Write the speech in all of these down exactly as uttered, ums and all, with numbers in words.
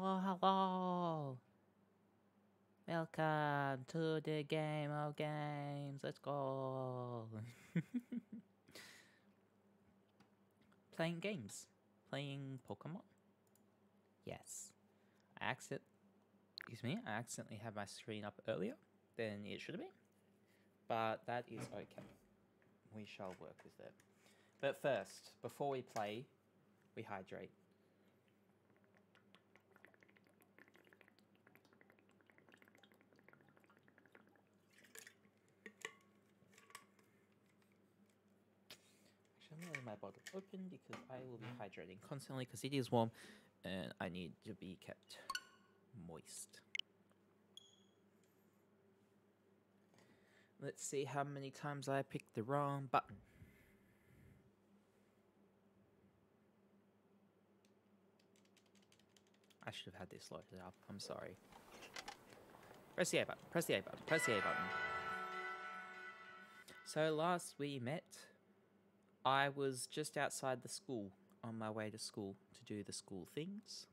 Hello, hello. Welcome to the game of games. Let's go. Playing games. Playing Pokemon. Yes. I accident. Excuse me. I accidentally had my screen up earlier than it should have been, but that is okay. We shall work with that. But first, before we play, we hydrate. I'm leaving my bottle open because I will be hydrating constantly because it is warm and I need to be kept moist. Let's see how many times I picked the wrong button. I should have had this loaded up, I'm sorry. Press the A button, press the A button, press the A button. So last we met, I was just outside the school, on my way to school to do the school things.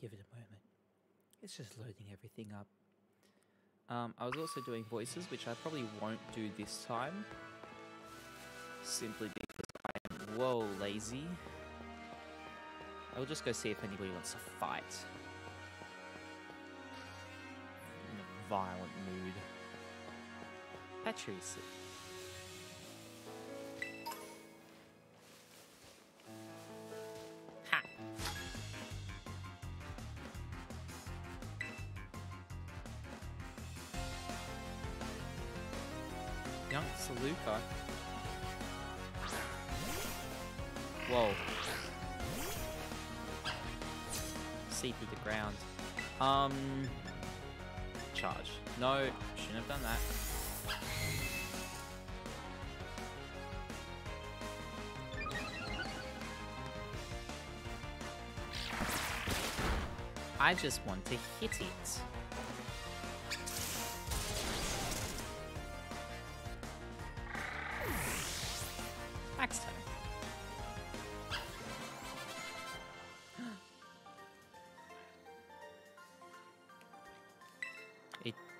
Give it a moment. It's just loading everything up. Um, I was also doing voices, which I probably won't do this time. Simply because I'm, whoa, lazy. I will just go see if anybody wants to fight. Violent mood. Patrice. Ha! Young Saluka. Whoa. See through the ground. Um... Charge. No, shouldn't have done that. I just want to hit it. Axe time.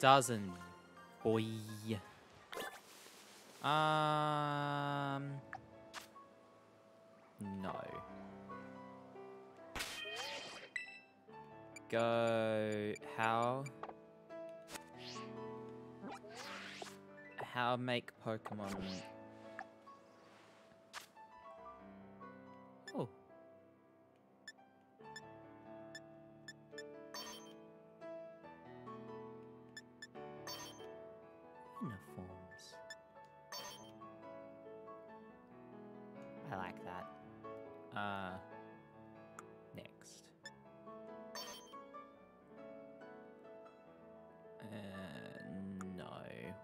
Dozen, boy. Um, no. Go. How? How make Pokemon? Oh. Uniforms. I like that. Uh, next. Uh, no.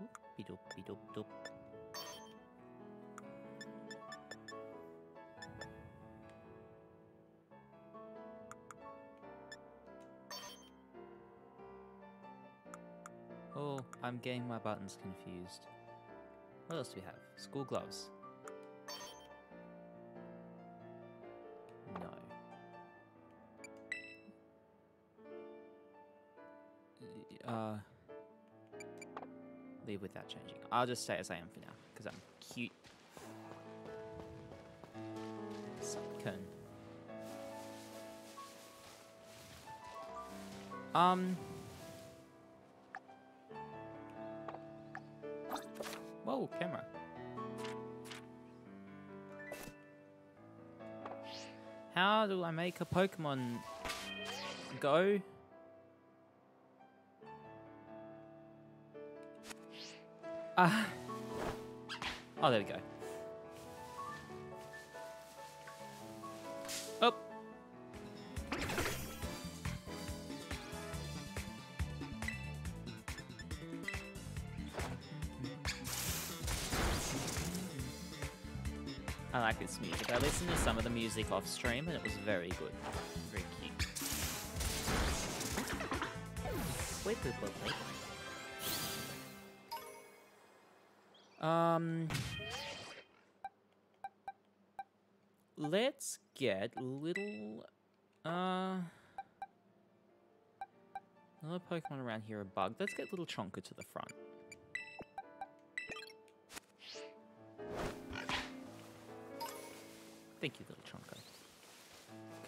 Whoopie doop -be doop doop. Oh, I'm getting my buttons confused. What else do we have? School gloves. No. Uh, leave without changing. I'll just stay as I am for now, because I'm cute. Sunken. Um... Whoa, camera. How do I make a Pokemon go? Ah. Uh. Oh, there we go. Up. I like this music. I listened to some of the music off stream and it was very good. Very cute. Wait, wait, wait, wait. Um. Let's get little... Uh... Another Pokemon around here, a bug. Let's get little Chonka to the front. Thank you, little Chonka.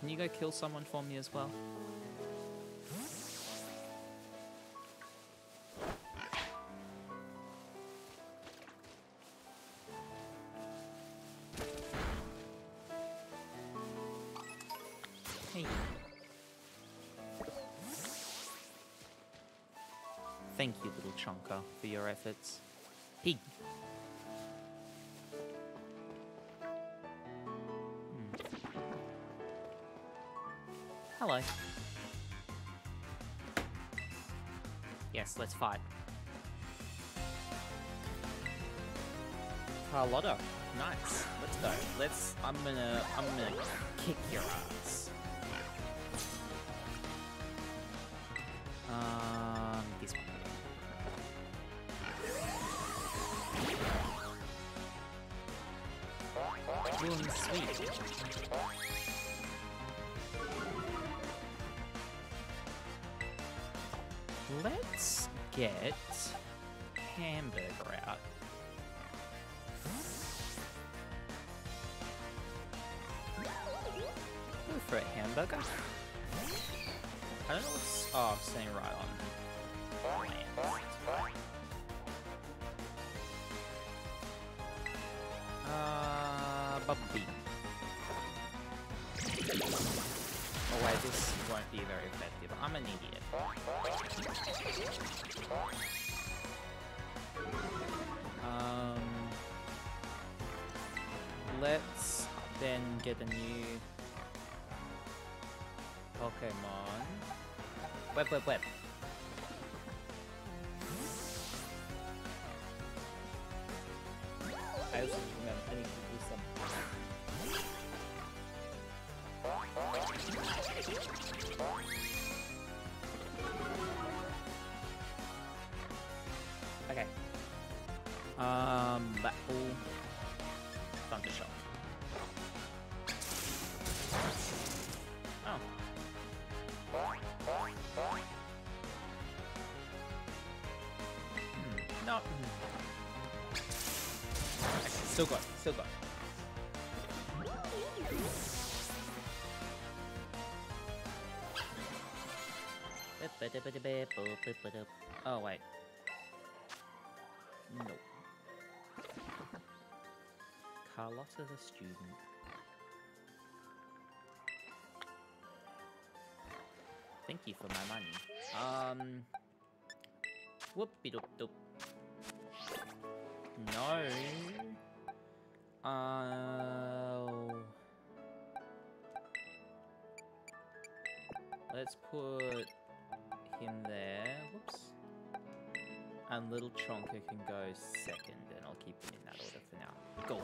Can you go kill someone for me as well? Hey. Thank you, little Chonka, for your efforts. Pig. Hello. Yes, let's fight. Carlotta, nice. Let's go. Let's. I'm gonna. I'm gonna kick your ass. Um, this one. Doing sweet. Let's get Hamburger out. Go for a hamburger. I don't know what's... Oh, I'm staying right on. Uh, Bubby. Oh wait, this won't be very effective. I'm an idiot. Um, let's then get a new Pokemon. Web, web, web. I also remember I need to do something. Okay. Um, battle. Thundershot. Oh. Hmm. No. Okay, still got it. Still got it. Oh, wait. No. Carlotta's a student. Thank you for my money. Um. Whoop-de-doop-doop. No. Uh. Let's put him there. Whoops. And little Chonka can go second, and I'll keep it in that order for now. Go.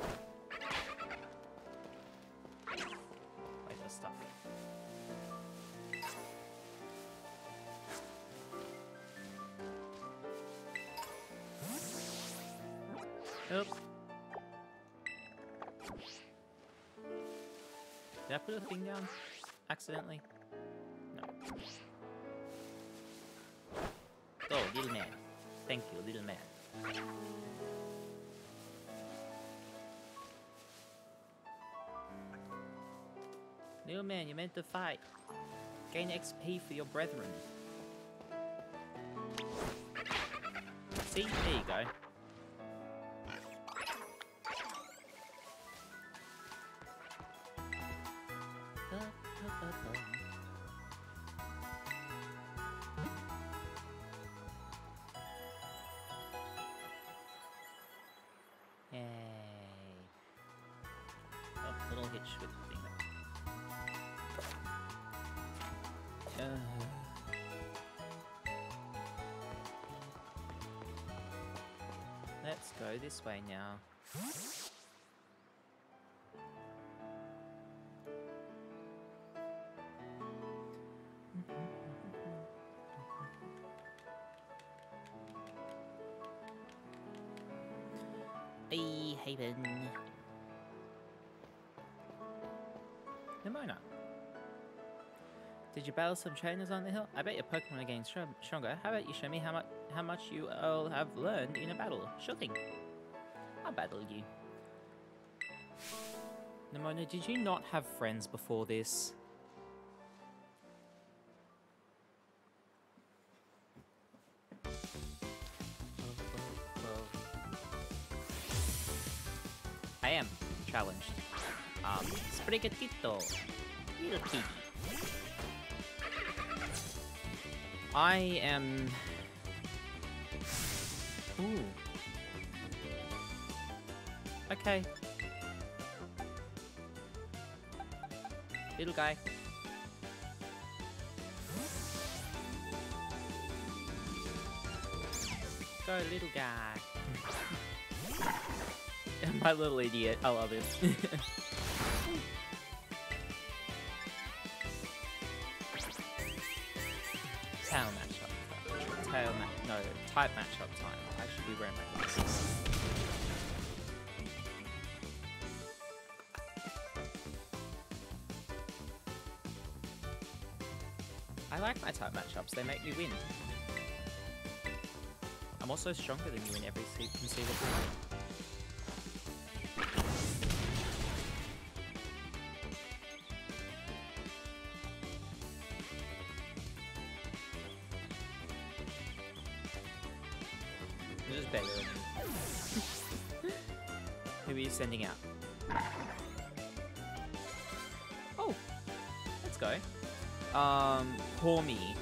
Wait for stuff. Oops. Did I put a thing down accidentally? No. Go, little man. Thank you, little man. Little man, you meant to fight. Gain X P for your brethren. See? There you go. Let's go this way now. Hey, Haven. Nemona. Did you battle some trainers on the hill? I bet your Pokemon are getting stronger. How about you show me how much how much you all have learned in a battle? Sure thing. I'll battle you. Nemona, did you not have friends before this? I am challenged. Um, Sprigatito. Little kitty. I am... Ooh. Okay. Little guy. Go, little guy. My little idiot. I love it. Tail matchup. Tail ma no, type matchup time. I should be wearing my glasses. I like my type matchups, they make me win. I'm also stronger than you in every conceivable way. Sending out. Oh, let's go. Um, poor me.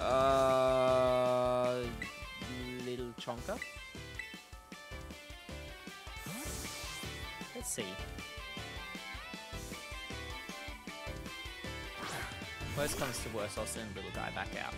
Uh, little Chonka. Let's see. Worst comes to worst, I'll send little guy back out.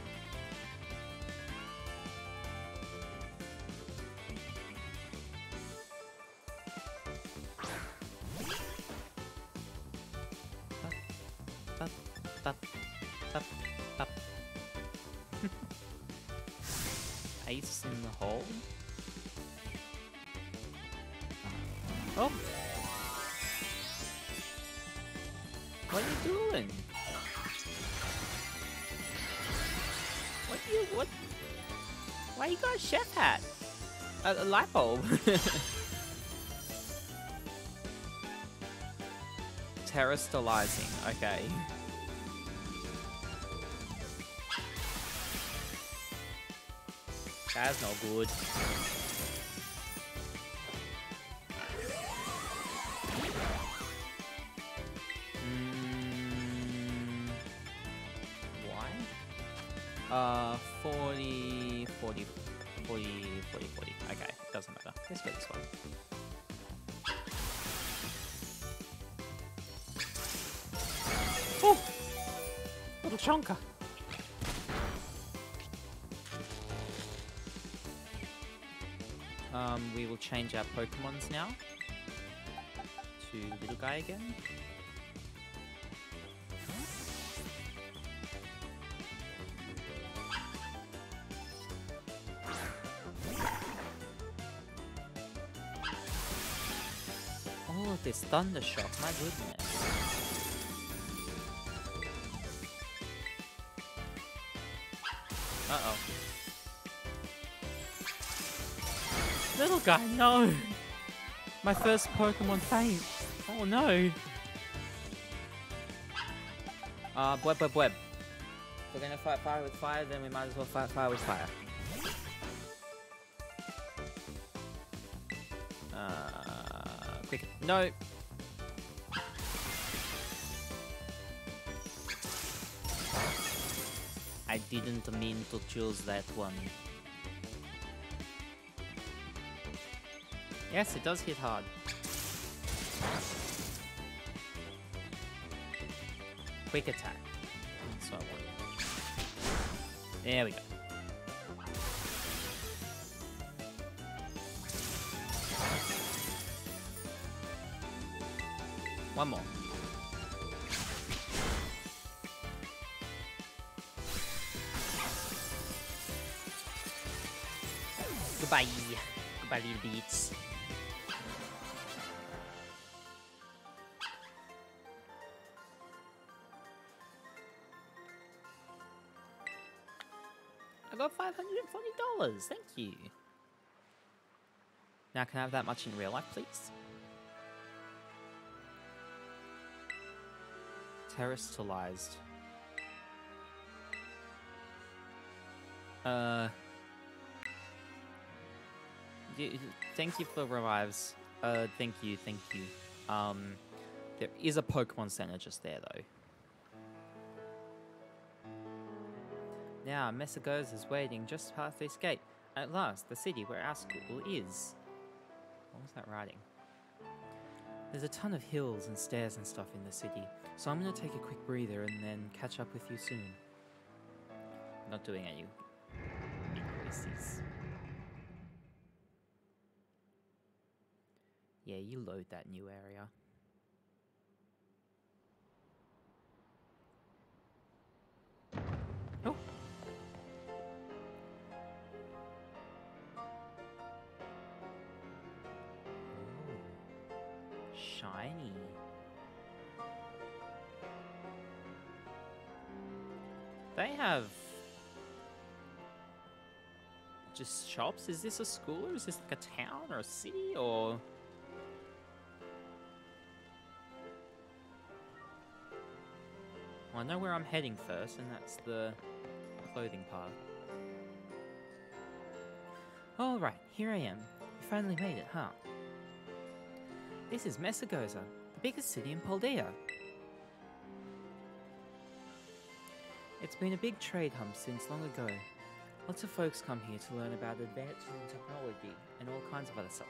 Chef hat, a, a light bulb. Terastallize, okay. That's not good. Mm, why? Uh, forty, forty. forty, forty, forty. Okay, doesn't matter. Let's get this one. Oh! Little Chonka! Um, we will change our Pokemons now to little guy again. This thunder shock, my goodness. Uh-oh. Little guy, no! My first Pokemon faint. Oh no! Uh, Bweb, Bweb, Bweb. If we're gonna fight fire with fire, then we might as well fight fire with fire. No. I didn't mean to choose that one. Yes, it does hit hard. Quick attack. That's what I wanted. There we go. One more. Goodbye. Goodbye, little beats. I got five hundred forty dollars, thank you. Now, can I have that much in real life, please? Terastallize. Uh... You, thank you for revives. Uh, thank you, thank you. Um, there is a Pokemon Center just there, though. Now, Mesagoza is waiting just past this gate. At last, the city where our school is. What was that writing? There's a ton of hills and stairs and stuff in the city, so I'm going to take a quick breather and then catch up with you soon. I'm not doing any increases. Yeah, you load that new area. Oh! Ooh. Shiny. They have... just shops? Is this a school or is this like a town or a city or...? Well, I know where I'm heading first, and that's the clothing part. Alright, here I am. You finally made it, huh? This is Mesagoza, the biggest city in Paldea. It's been a big trade hump since long ago. Lots of folks come here to learn about advances in technology and all kinds of other stuff.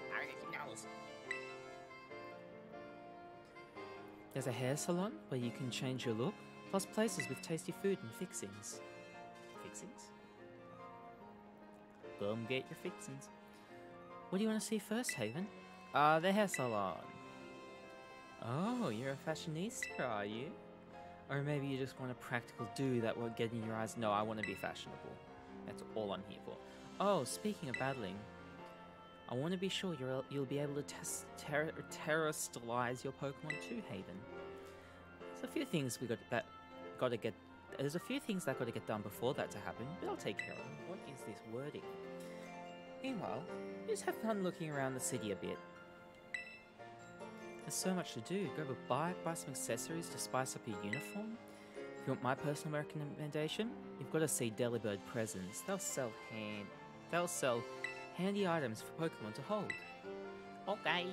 There's a hair salon where you can change your look, plus places with tasty food and fixings. Fixings? Go and get your fixings. What do you want to see first, Haven? Ah, uh, the hair salon. Oh, you're a fashionista, are you? Or maybe you just want a practical do that won't get in your eyes. No, I want to be fashionable. That's all I'm here for. Oh, speaking of battling, I want to be sure you're, you'll be able to test, ter terastallize your Pokemon too, Haven. There's a few things we got that got to get. There's a few things that got to get done before that to happen, but I'll take care of them. What is this wording? Meanwhile, just have fun looking around the city a bit. There's so much to do. Grab a bike, buy some accessories to spice up your uniform. If you want my personal recommendation, you've got to see Delibird Presents. They'll sell hand. They'll sell. Handy items for Pokemon to hold. Okay.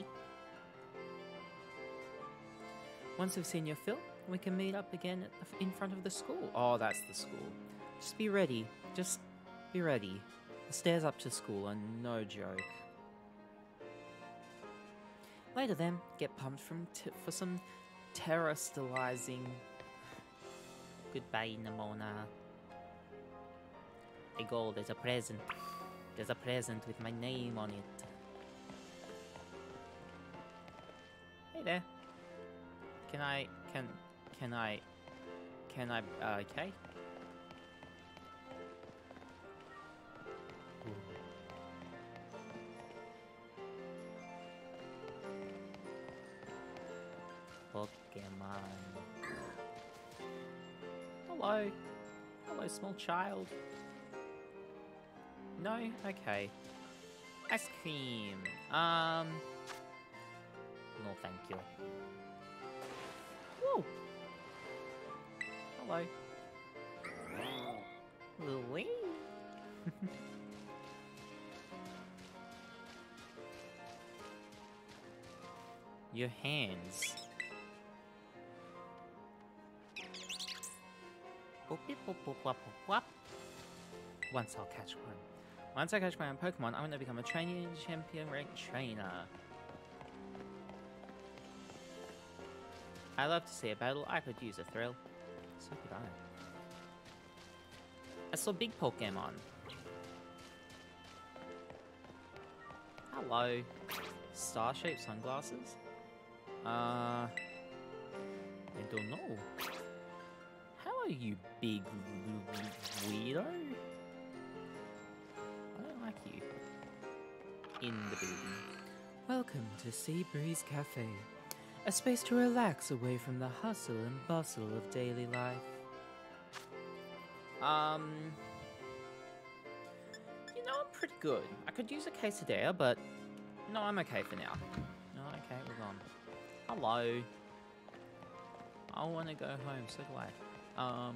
Once we've seen your fill, we can meet up again at the f in front of the school. Oh, that's the school. Just be ready. Just be ready. The stairs up to school are no joke. Later then, get pumped from t for some terastallizing. Goodbye, Nemona. Hey, gold is a present. There's a present with my name on it. Hey there. Can I, can, can I, can I, uh, okay. Ooh. Pokemon. Hello. Hello, small child. No? Okay. Ice cream. Um... No, thank you. Whoa! Hello. Louie? Your hands. Once I'll catch one. Once I catch my own Pokemon, I'm going to become a training champion ranked trainer. I love to see a battle. I could use a thrill. So could I. I saw big Pokemon. Hello. Star-shaped sunglasses? Uh... I don't know. Hello, you big weirdo. In the building. Welcome to Sea Breeze Cafe, a space to relax away from the hustle and bustle of daily life. Um, No, I'm pretty good. I could use a quesadilla, but no, I'm okay for now. No, okay, we're gone. Hello. I want to go home, so do I. Um,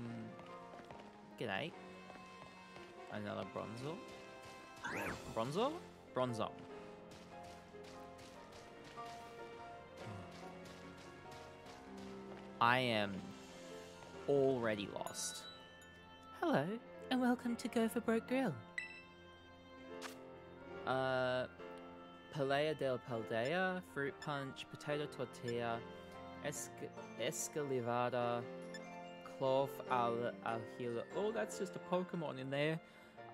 g'day. Another Bronzor. Bronzor? Bronzor. I am already lost. Hello, and welcome to Go For Broke Grill. Uh, Paldea del Paldea, fruit punch, potato tortilla, esc escalivada, cloth al ajillo. Oh, that's just a Pokemon in there.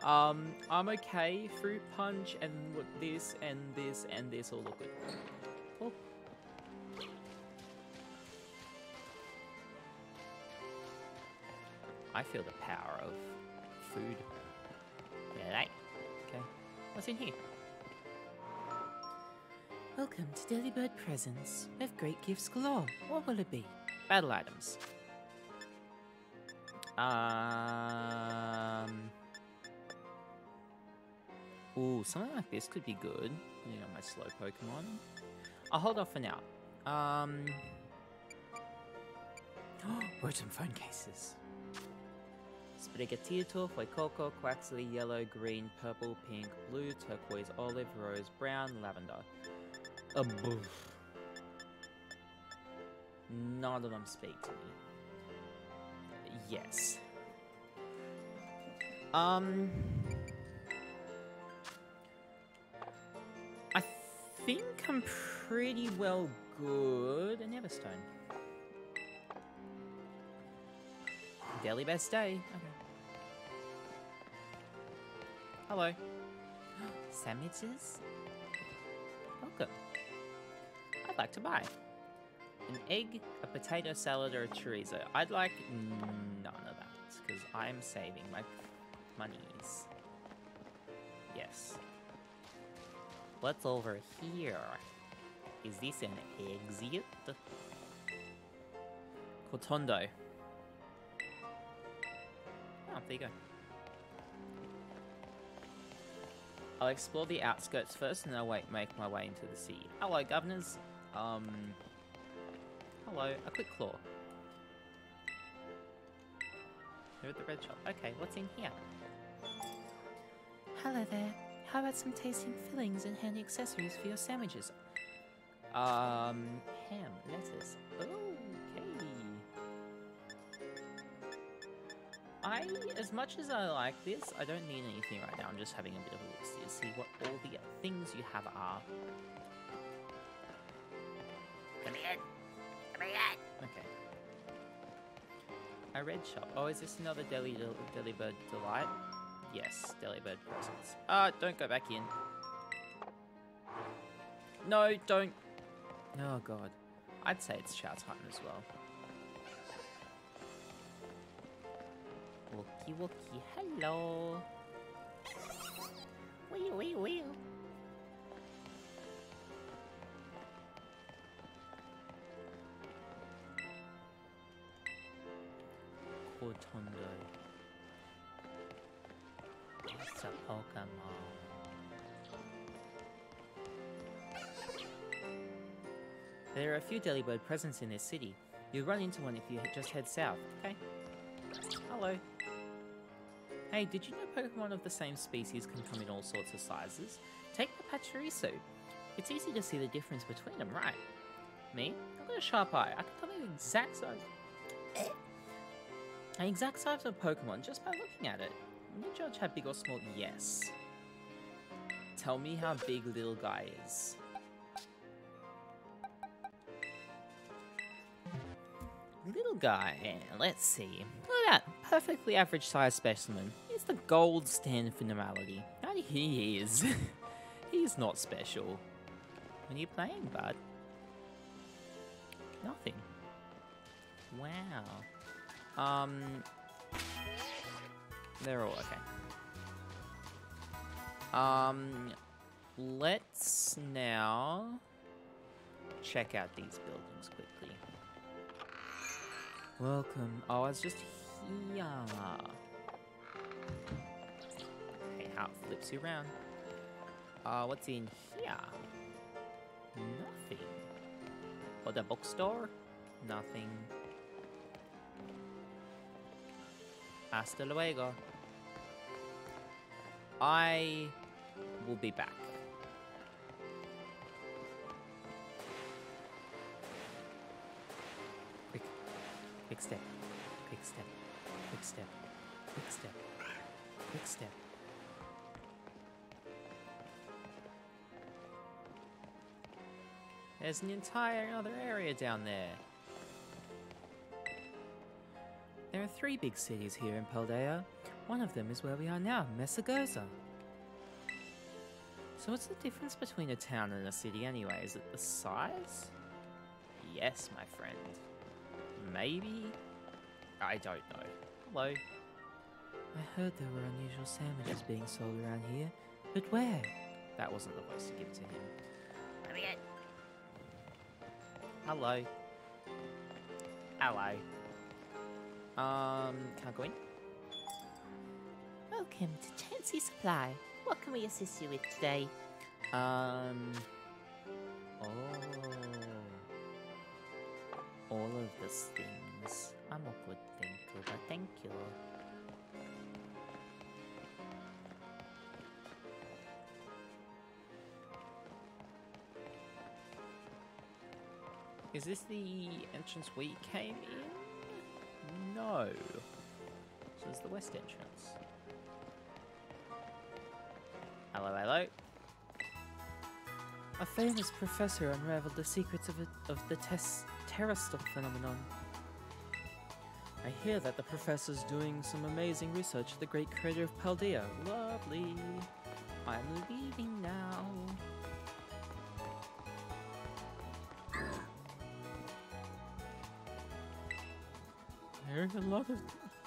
Um, I'm okay. Fruit punch and look, this and this and this all look good. Oh. I feel the power of food. Yeah, right. Okay. What's in here? Welcome to Delibird Presents. We have great gifts galore. What will it be? Battle items. Um. Ooh, something like this could be good. You know, my slow Pokemon. I'll hold off for now. Um. Rotom phone cases. Sprigatito, Fuecoco, Quaxley, yellow, green, purple, pink, blue, turquoise, olive, rose, brown, lavender. A boof. None of them speak to me. Yes. Um. I think I'm pretty well good. An Everstone. Daily best day. Okay. Hello. Sandwiches? Welcome. I'd like to buy an egg, a potato salad, or a chorizo. I'd like none of that because I'm saving my monies. Yes. What's over here? Is this an exit? Cortondo. There you go. I'll explore the outskirts first, and I'll wait, make my way into the city. Hello, governors. Um. Hello, a quick claw. Here at the red shop. Okay, what's in here? Hello there. How about some tasty fillings and handy accessories for your sandwiches? Um, ham, lettuce. Ooh. I, as much as I like this, I don't need anything right now. I'm just having a bit of a look see to see what all the things you have are. Come here! Come here! Okay. A red shop. Oh, is this another Deli, Deli Bird Delight? Yes, Delibird Presents. Ah, uh, don't go back in. No, don't. Oh, God. I'd say it's chow time as well. Wookie wookie, hello. Wee wee wee. Cortondo. It's a Pokemon. There are a few Delibird presents in this city. You'll run into one if you just head south. Okay. Hello. Hey, did you know Pokemon of the same species can come in all sorts of sizes? Take the Pachirisu. It's easy to see the difference between them, right? Me? I've got a sharp eye. I can tell you the exact size. The exact size of Pokemon just by looking at it. Can you judge how big or small? Yes. Tell me how big little guy is. Little guy. Let's see. Look at that. Perfectly average sized specimen. He's the gold standard for normality. How he is. He's not special. What are you playing, bud? Nothing. Wow. Um. They're all okay. Um. Let's now check out these buildings quickly. Welcome. Oh, I was just here. Okay, out, flips you around. Uh, what's in here? Nothing. Or the bookstore? Nothing. Hasta luego. I will be back. Quick, quick step, quick step, quick step, quick step, quick step. There's an entire other area down there. There are three big cities here in Paldea. One of them is where we are now, Mesagoza. So what's the difference between a town and a city anyway? Is it the size? Yes, my friend. Maybe? I don't know. Hello. I heard there were unusual sandwiches being sold around here, but where? That wasn't the voice to give to him. Let me get. Hello. Hello. Um, can't go in. Welcome to Chansey Supply. What can we assist you with today? Um. Oh. All of these things. I'm a good thinker, but thank you. Is this the entrance we came in? No. So it's the west entrance. Hello, hello. A famous professor unraveled the secrets of, it, of the Terastallize phenomenon. I hear that the professor's doing some amazing research at the great crater of Paldea. Lovely. I'm leaving now. There are a lot of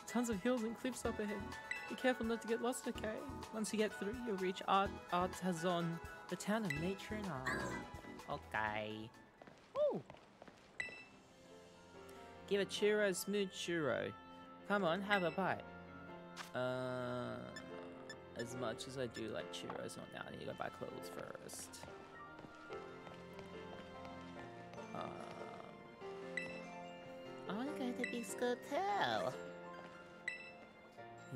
tons of hills and cliffs up ahead. Be careful not to get lost, okay? Once you get through, you'll reach Art Artazon, the town of nature and art. Okay. Ooh. Give a churro, smooth churro. Come on, have a bite. Uh, as much as I do like churros, not now. I need to go buy clothes first. Uh. I want to go to the big hotel.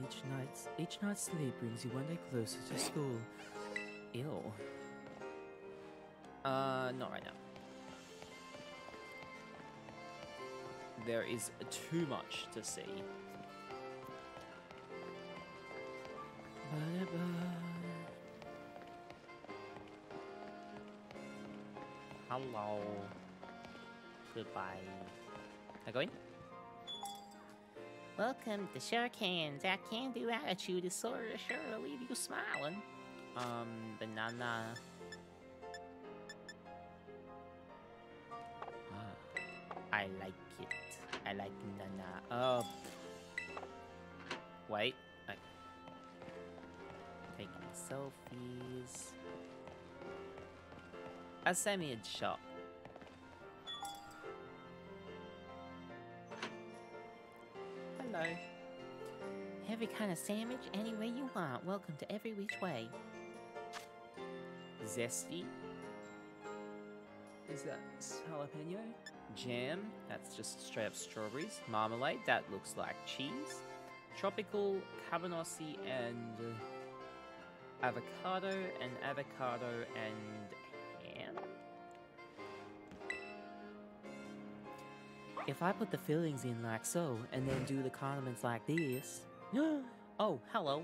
Each night's each night's sleep brings you one day closer to school. Ew. Uh, not right now. There is too much to see. Hello. Goodbye. I go in? Welcome to Shurikens. Our can-do attitude is sort of sure to leave you smiling. Um, banana. Ah, I like it. I like banana. Oh. Wait. I... Taking selfies. A semi-ad shop. Every kind of sandwich, any way you want. Welcome to every which way. Zesty. Is that jalapeno? Jam. That's just straight up strawberries. Marmalade. That looks like cheese. Tropical, cabanossi, and avocado, and avocado, and ham. If I put the fillings in like so, and then do the condiments like this... Oh, hello.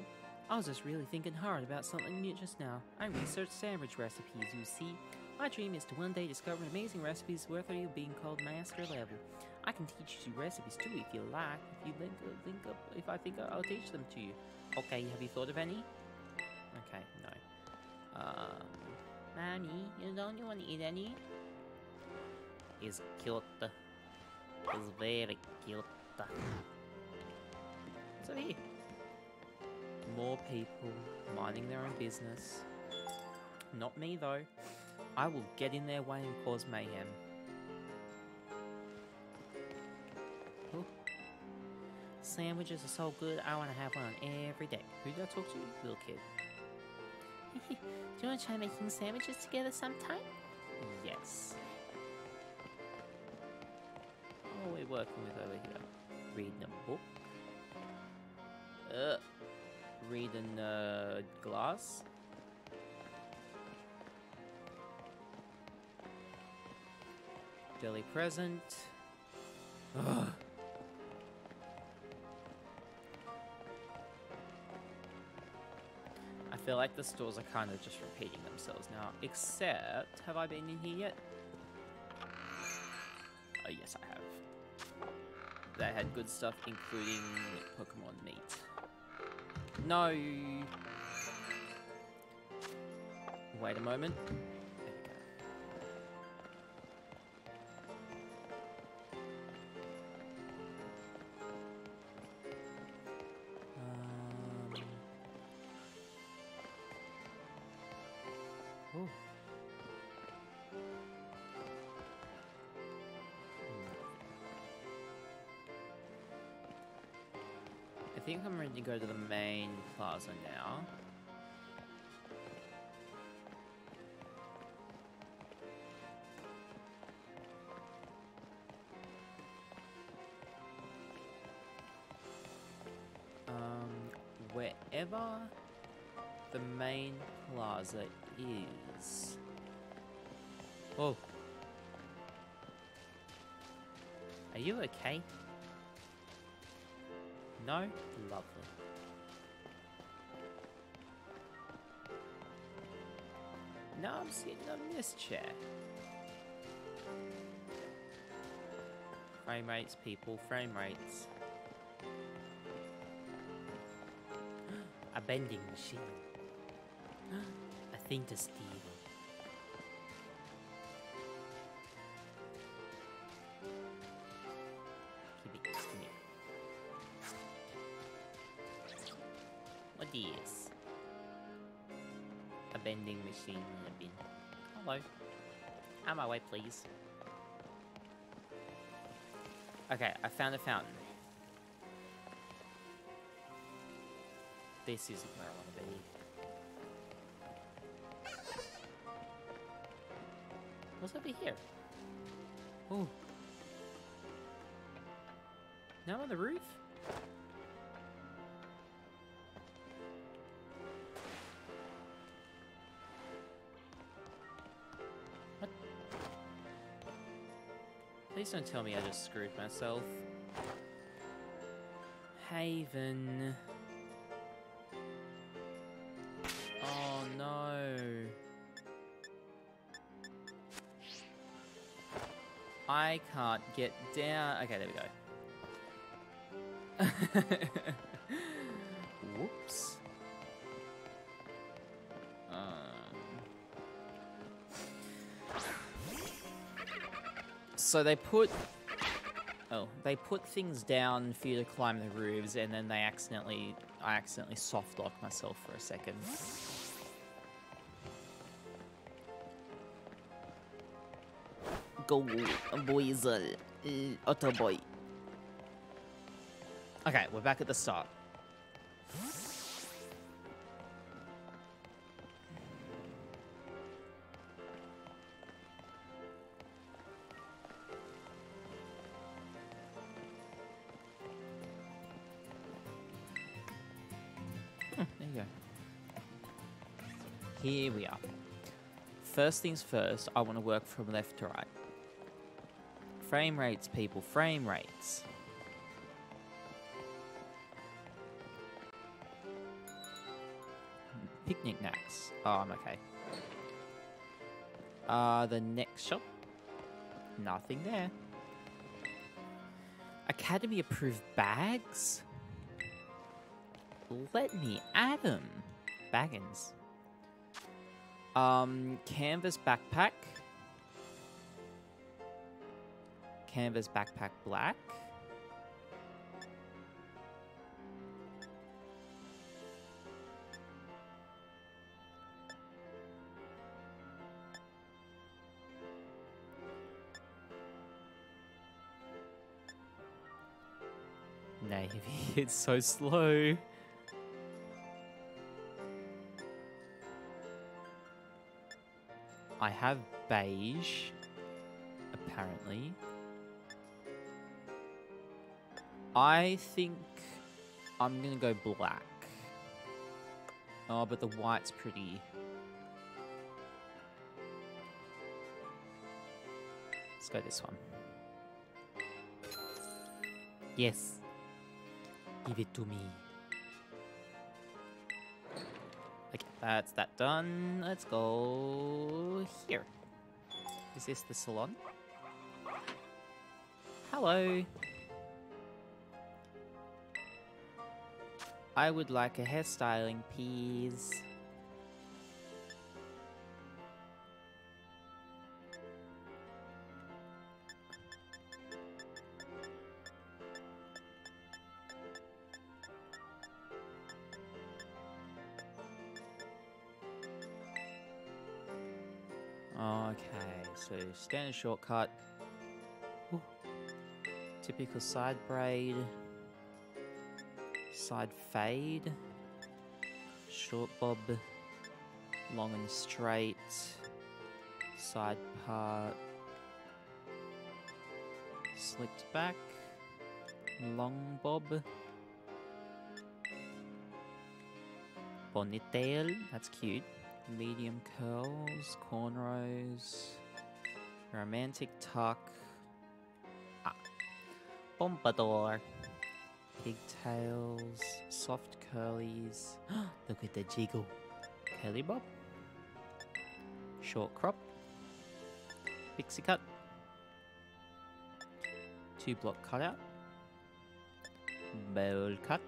I was just really thinking hard about something new just now. I researched sandwich recipes, you see. My dream is to one day discover amazing recipes worthy of being called master level. I can teach you recipes too if you like. If you think, think up, if I think I'll teach them to you. Okay, have you thought of any? Okay, no. Um, Mommy, you don't want to eat any? Is cute. It's very cute. What's over here? More people minding their own business. Not me though. I will get in their way and cause mayhem. Ooh. Sandwiches are so good. I want to have one every day. Who did I talk to? Little kid. Do you want to try making sandwiches together sometime? Yes. What are we working with over here? Reading a book. Uh, reading a uh, glass. Daily present. Ugh. I feel like the stores are kind of just repeating themselves now. Except, have I been in here yet? Oh yes, I have. They had good stuff, including Pokemon meat. No. Wait a moment. I think I'm ready to go to the main plaza now. Um, wherever the main plaza is. Oh. Are you okay? No? Lovely. Now I'm sitting on this chair. Frame rates, people. Frame rates. A bending machine. A thing to steal. Yes. A bending machine in a bin. Hello. Out my way, please. Okay, I found a fountain. This isn't where I want to be. What's over here? Oh. Now I'm on the roof? Please don't tell me I just screwed myself. Haven. Oh no. I can't get down. Okay, there we go. Whoops. So they put, oh, they put things down for you to climb the roofs, and then they accidentally, I accidentally soft locked myself for a second. Go, boys, Otto boy. Okay, we're back at the start. Here we are. First things first, I want to work from left to right. Frame rates, people, frame rates. Picnic knacks. Oh, I'm okay. Uh, the next shop. Nothing there. Academy approved bags? Let me add them. Baggins. Um, canvas backpack. Canvas backpack black. Navy, it's so slow. I have beige, apparently. I think I'm going to go black. Oh, but the white's pretty. Let's go this one. Yes. Give it to me. Okay, that's that done. Let's go here. Is this the salon? Hello. I would like a hairstyling, please. Okay, so standard shortcut. Ooh. Typical side braid. Side fade. Short bob. Long and straight. Side part. Slicked back. Long bob. Ponytail. That's cute. Medium curls. Cornrows. Romantic tuck. Ah. Pompadour. Pigtails, soft curlies. Look at the jiggle. Curly bob. Short crop. Pixie cut. Two block cutout. Bowl cut.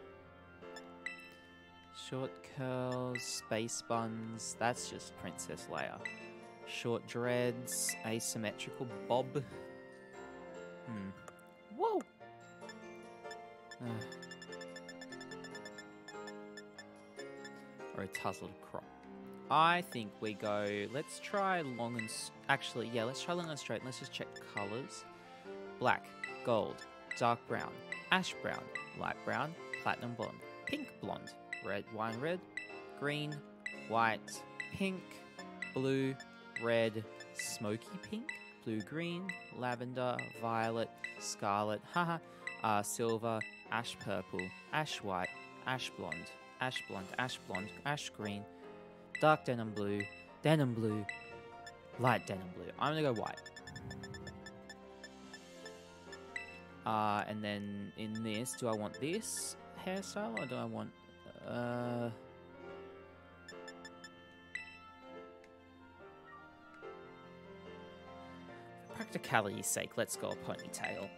Short curls, space buns. That's just Princess Leia. Short dreads, asymmetrical bob. Hmm. Whoa! Uh, or a tousled crop. I think we go, let's try long and, actually, yeah, let's try long and straight. Let's just check colors. Black, gold, dark brown, ash brown, light brown, platinum blonde, pink blonde, red, wine red, green, white, pink, blue, red, smoky pink, blue, green, lavender, violet, scarlet, haha, uh, silver, ash purple, ash white, ash blonde, ash blonde, ash blonde, ash green, dark denim blue, denim blue, light denim blue. I'm gonna go white. Uh, and then in this, do I want this hairstyle or do I want... Uh... For practicality's sake, let's go a ponytail.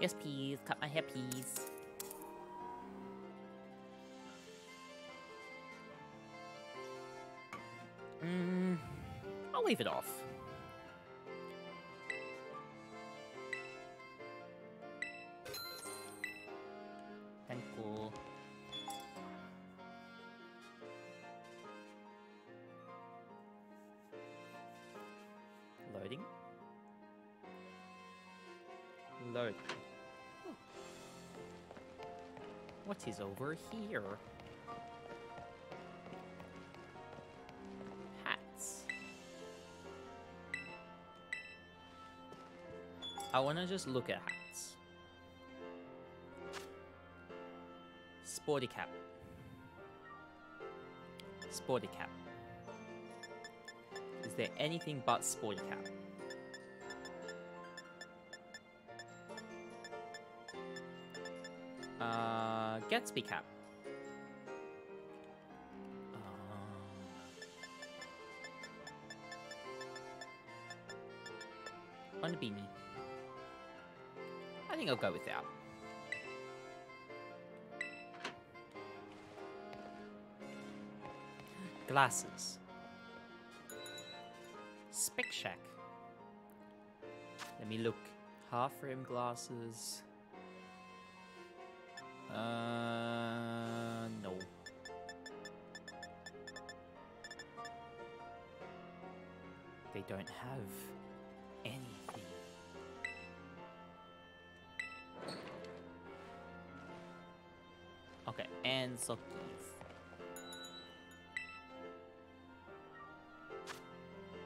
Yes, please. Cut my hair, please. Mm, I'll leave it off. Thank you. Loading. Load. What is over here? Hats. I want to just look at hats. Sporty cap. Sporty cap. Is there anything but sporty cap? Uh, Gatsby cap. Uh, on a beanie. I think I'll go without. Glasses. Spec Shack. Let me look. Half rim glasses. Uh, no. They don't have anything. and Sotis.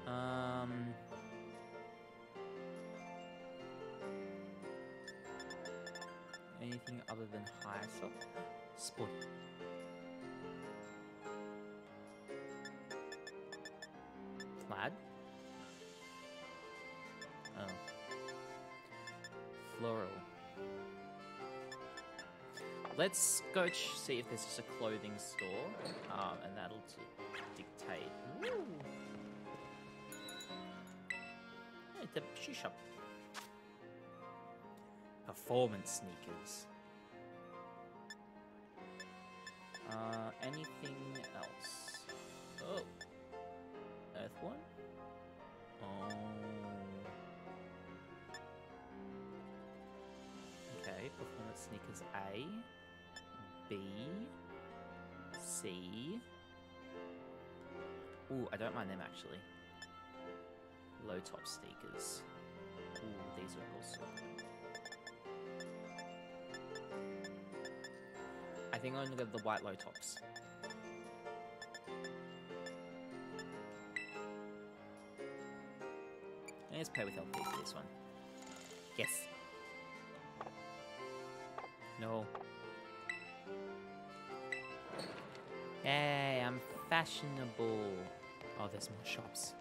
Um... Anything other than high shop? Sport. Plaid? Oh. Floral. Let's scotch, see if there's just a clothing store, um, and that'll dictate. Ooh. It's a shoe shop. Performance sneakers. Uh, anything else? Oh. Earth one? Oh. Okay, performance sneakers A, B, C. Ooh, I don't mind them actually. Low top sneakers. Ooh, these are awesome. I think I'm gonna go with the white low tops. Let's pay with L P for this one. Yes. No. Hey, I'm fashionable. Oh, there's more shops.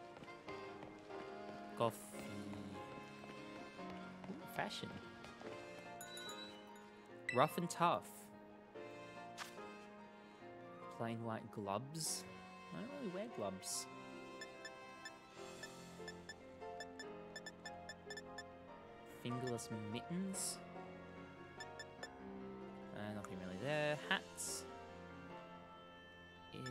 Coffee. Ooh, fashion. Rough and tough. Plain white gloves. I don't really wear gloves. Fingerless mittens. Uh, nothing really there. Hats. Ew.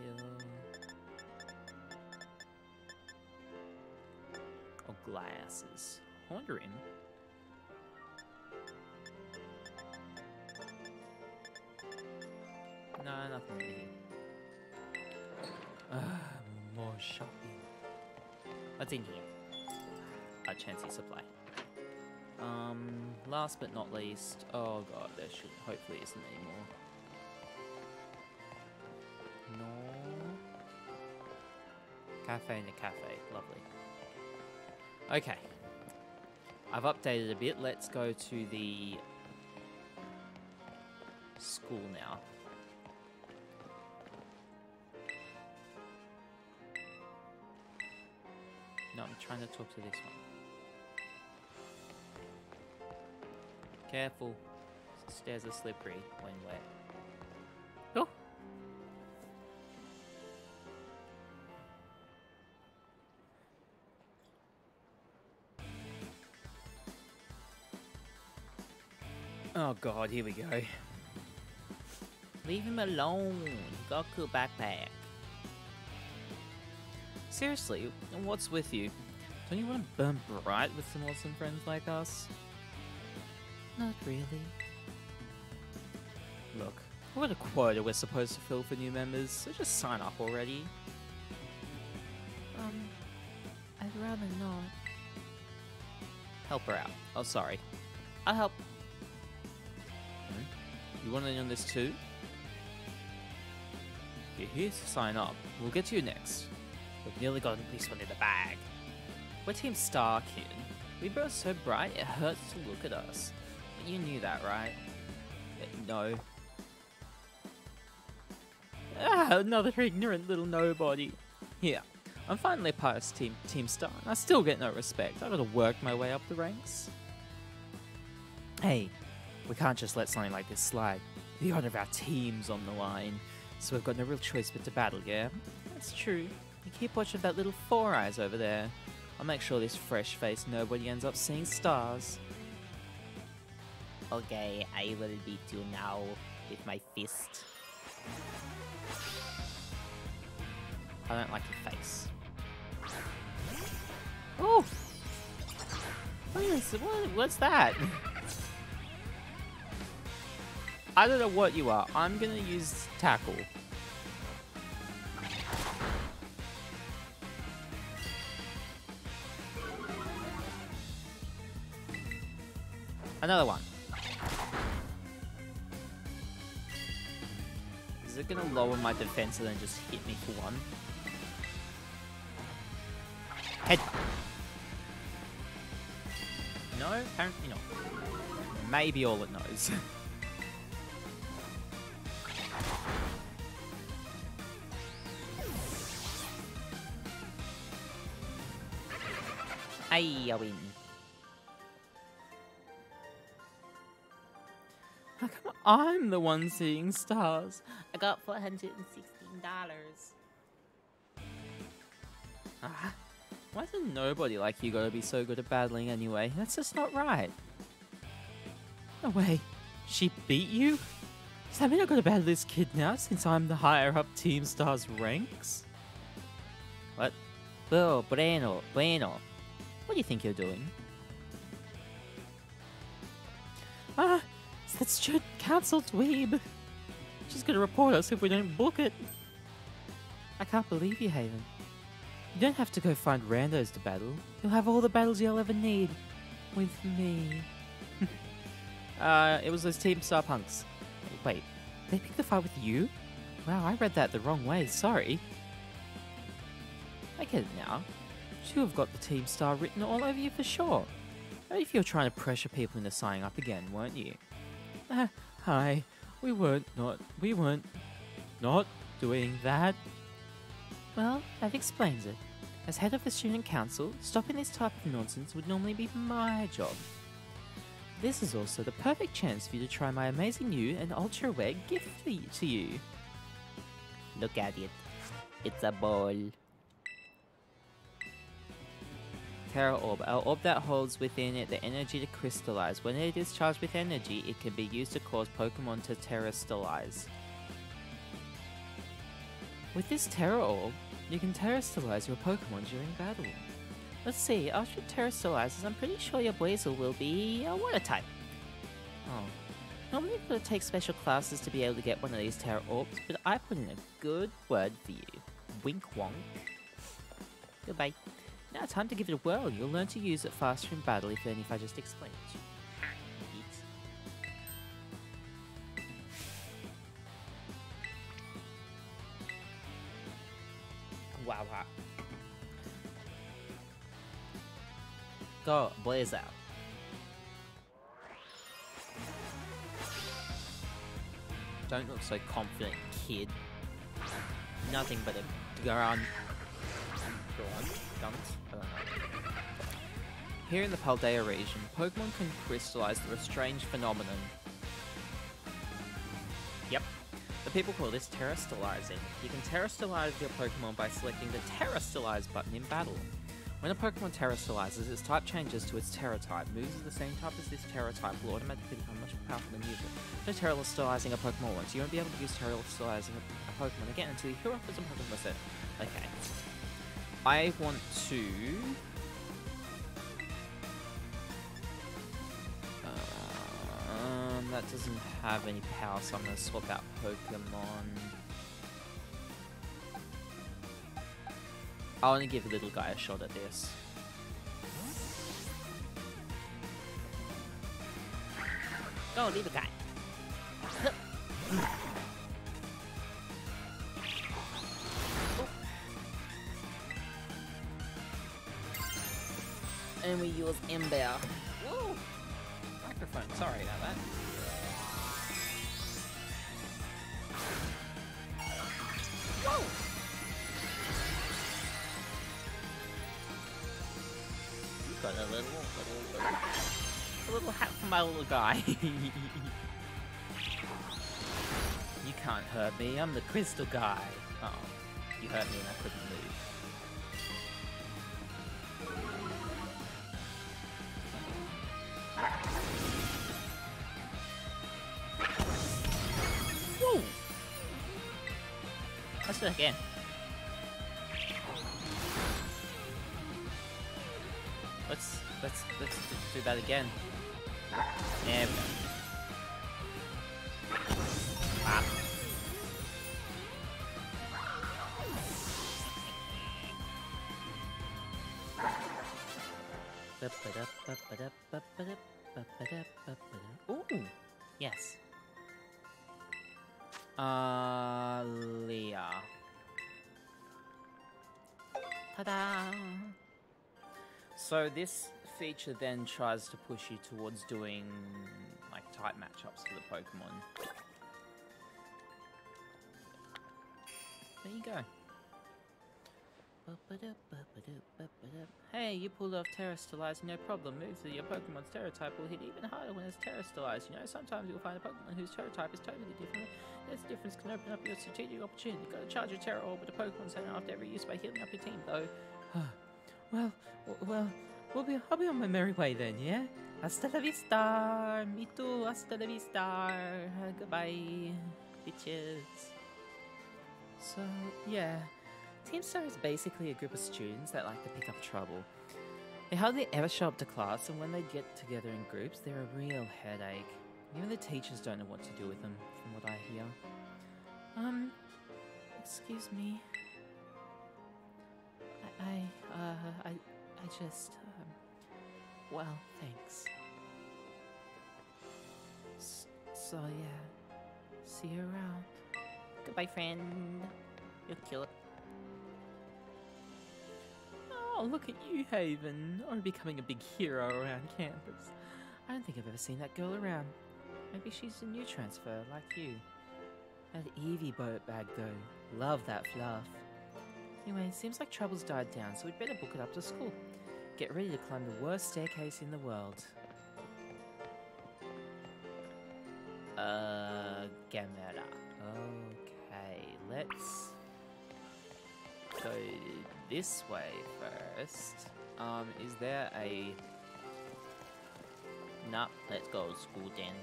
Or glasses. I wonder in. No, nothing really. Ah, more shopping. What's in here? A chancy supply. Um, last but not least, oh god, there should hopefully isn't any more. No. Cafe in a cafe, lovely. Okay, I've updated a bit. Let's go to the school now. No, I'm trying to talk to this one. Careful, stairs are slippery when wet. Oh! Oh god, here we go. Leave him alone, got a cool backpack. Seriously, what's with you? Don't you want to burn bright with some awesome friends like us? Not really. Look, what a quota we're supposed to fill for new members, so just sign up already. Um, I'd rather not. Help her out. Oh, sorry. I'll help. Hmm? You want in on this too? You're here to sign up. We'll get to you next. We've nearly got at least one in the bag. We're Team Star, kid. We burn so bright it hurts to look at us. You knew that, right? No. Ah, another ignorant little nobody. Here, I'm finally past Team Team Star, and I still get no respect. I gotta work my way up the ranks. Hey, we can't just let something like this slide. The honor of our team's on the line, so we've got no real choice but to battle. Yeah, that's true. You keep watching that little Four Eyes over there. I'll make sure this fresh-faced nobody ends up seeing stars. Okay, I will beat you now with my fist. I don't like your face. Oh! What is, what, what's that? I don't know what you are. I'm gonna use tackle. Another one. Is it gonna lower my defense and then just hit me for one? Head. No, apparently not. Maybe all it knows. Hey, I win. How come I'm the one seeing stars? I got four hundred sixteen dollars. Ah, why doesn't nobody like you gotta be so good at battling anyway? That's just not right. No way. She beat you? Does that mean I gotta battle this kid now since I'm the higher up Team Star's ranks? What? Oh, bueno, bueno. What do you think you're doing? Ah, it's that stupid cancelled dweeb. She's gonna report us if we don't book it. I can't believe you, Haven. You don't have to go find randos to battle. You'll have all the battles you'll ever need. With me. uh, it was those Team Star punks. Wait, they picked the fight with you? Wow, I read that the wrong way, sorry. I get it now. You have got the Team Star written all over you for sure. Only if you were trying to pressure people into signing up again, weren't you? Uh, hi, we weren't not, we weren't not doing that. Well, that explains it. As head of the student council, stopping this type of nonsense would normally be my job. This is also the perfect chance for you to try my amazing new and ultra rare gift to you. Look at it. It's a ball. Terra Orb, an orb that holds within it the energy to crystallize. When it is charged with energy, it can be used to cause Pokemon to Terastallize. With this Terra Orb, you can Terastallize your Pokemon during battle. Let's see, after it Terastallizes, I'm pretty sure your Blazel will be a Water type. Oh, normally you've got to take special classes to be able to get one of these Terra Orbs, but I put in a good word for you. Wink wonk. Goodbye. Now time to give it a whirl. You'll learn to use it faster in battle if than if I just explain it. Wow, wow. Go, blaze out. Don't look so confident, kid. Nothing but a gun. I don't know. Here in the Paldea region, Pokemon can crystallize through a strange phenomenon. Yep. The people call this Terastallizing. You can Terastallize your Pokemon by selecting the Terastallize button in battle. When a Pokemon Terastallizes, its type changes to its Terra type. Moves of the same type as this Terra type will automatically become much more powerful than usual. No Terastallizing a Pokemon once. You won't be able to use Terastallizing a Pokemon again until you heal up with some Pokemon with it. Okay. I want to... Um, that doesn't have any power, so I'm going to swap out Pokemon. I want to give little guy a shot at this. Go, little guy. And we use Ember. Woo! Microphone, sorry about that. Go! You've got a little, little, little, a little hat for my little guy. You can't hurt me, I'm the crystal guy. Uh oh, you hurt me and I couldn't move. Again. Let's let's let's do that again. There we go. Ah. Ooh, yes. Uh, Leah. Ta-da! So this feature then tries to push you towards doing like type matchups for the Pokemon. There you go. Hey, you pulled off Terastallize, no problem. Move to your Pokemon's Terra type will hit even harder when it's Terastallize. You know, sometimes you'll find a Pokemon whose Terra type is totally different. This difference can open up your strategic opportunity. You've got to charge your Terra Orb with a Pokemon center after every use by healing up your team, though. Well, well, we'll be, I'll be on my merry way then, yeah? Hasta la vista! Me too, hasta la vista! Goodbye, bitches. So, yeah. Team Star is basically a group of students that like to pick up trouble. They hardly ever show up to class, and when they get together in groups, they're a real headache. Even the teachers don't know what to do with them, from what I hear. Um, excuse me. I, I uh, I, I just, um, well, thanks. S so, yeah. See you around. Goodbye, friend. You're cute. Oh, look at you, Haven. Or becoming a big hero around campus. I don't think I've ever seen that girl around. Maybe she's a new transfer, like you. That Eevee boat bag, though. Love that fluff. Anyway, it seems like trouble's died down, so we'd better book it up to school. Get ready to climb the worst staircase in the world. Uh, Gamera. Okay, let's go this way first. Um, is there a... Nah, let's go to school then.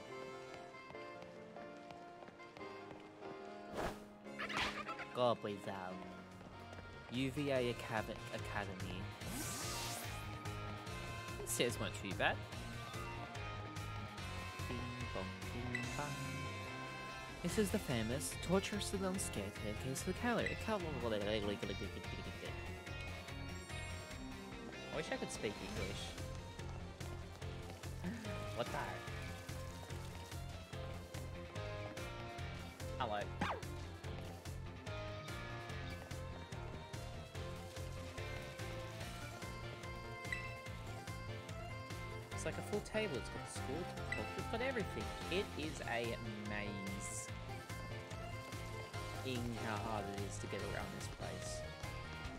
Go please out. U V A Academy. It says much for you, bad. Bing, bong, bing, bong. This is the famous, torturously long staircase of the gallery. I wish I could speak English. What the? Hello. It's like a full table. It's got school, it's got everything. It is a maze. Seeing how hard it is to get around this place.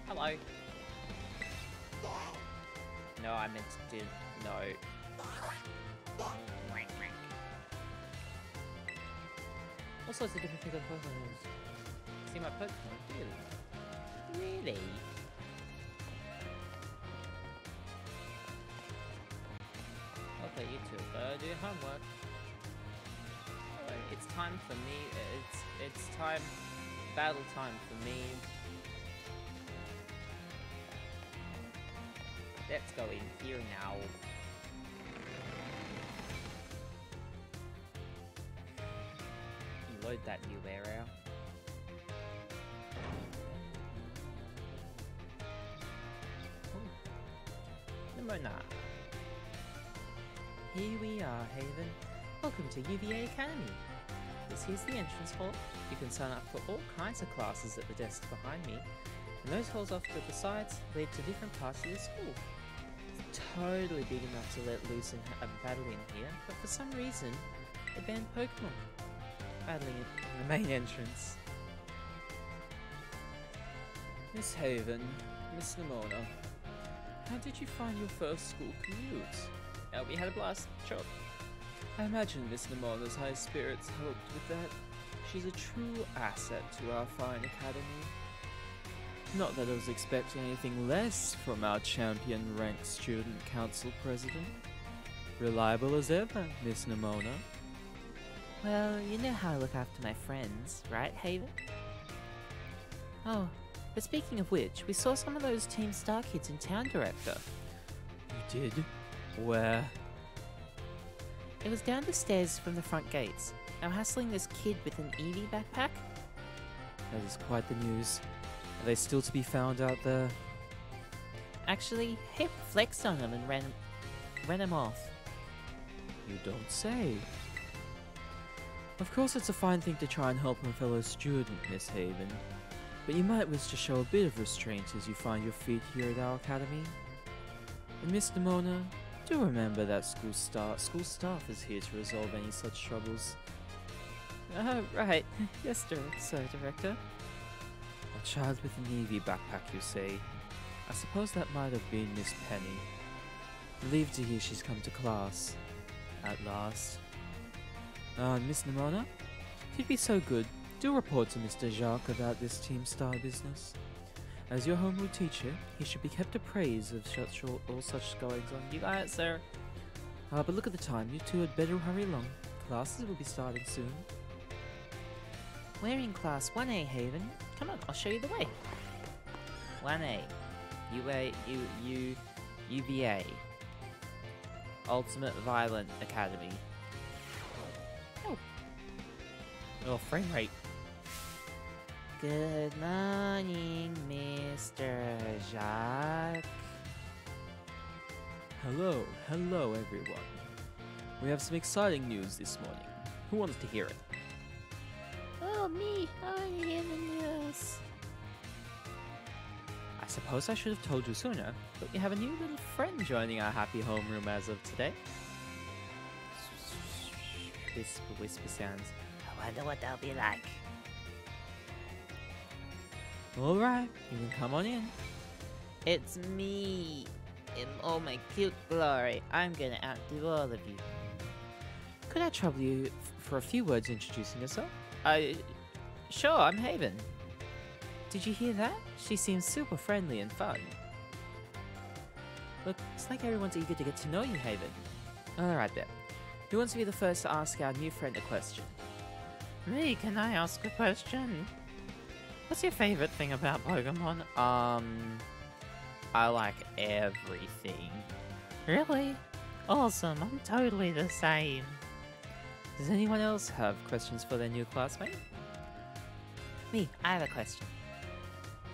Hello. No, I meant to do no. All sorts of different things on Pokemon. See my Pokemon, really? Really? Okay, you two go do homework. Hello. It's time for me. It's it's time. Battle time for me. Let's go in here now. Load that new area. Ooh. Nemona. Here we are, Haven. Welcome to U V A Academy. This here's the entrance hall. You can sign up for all kinds of classes at the desk behind me. And those halls off to the sides lead to different parts of the school. Totally big enough to let loose and have a battle in here, but for some reason, they banned Pokemon battling in the main entrance. Miss Haven, Miss Nemona, how did you find your first school commute? Oh, we had a blast, chop. I imagine Miss Nemona's high spirits helped with that. She's a true asset to our fine academy. Not that I was expecting anything less from our champion-ranked student council president. Reliable as ever, Miss Nemona. Well, you know how I look after my friends, right, Haven? Oh, but speaking of which, we saw some of those Team Star kids in Town Director. You did? Where? It was down the stairs from the front gates. I'm hassling this kid with an Eevee backpack. That is quite the news. Are they still to be found out there? Actually, Hip flexed on them and ran, ran him off. You don't say. Of course it's a fine thing to try and help my fellow student, Miss Haven, but you might wish to show a bit of restraint as you find your feet here at our academy. And Miss Nemona, do remember that school, star school staff is here to resolve any such troubles. Oh, right. Yes, sir, Director. A child with a navy backpack, you say? I suppose that might have been Miss Penny. Relieved to hear she's come to class. At last. Uh, Miss Nemona? If you'd be so good, do report to Mister Jacques about this Team Star business. As your homeroom teacher, he should be kept appraised of such all, all such goings on. You got it, sir. Uh, but look at the time. You two had better hurry along. Classes will be starting soon. We're in class one A, Haven. Come on, I'll show you the way. one A. U A, U, U, U V A. Ultimate Violent Academy. Oh. Oh, frame rate. Good morning, Mister Jacques. Hello, hello everyone. We have some exciting news this morning. Who wants to hear it? Oh, me! I hear the news. I suppose I should have told you sooner, but we have a new little friend joining our happy homeroom as of today. Whisper, whisper sounds. I wonder what they'll be like. Alright, you can come on in. It's me! In all my cute glory, I'm gonna outdo all of you. Could I trouble you f for a few words introducing yourself? I... Sure, I'm Haven. Did you hear that? She seems super friendly and fun. Look, it's like everyone's eager to get to know you, Haven. Alright then. Who wants to be the first to ask our new friend a question? Me, can I ask a question? What's your favorite thing about Pokemon? Um... I like everything. Really? Awesome, I'm totally the same. Does anyone else have questions for their new classmate? Me, I have a question.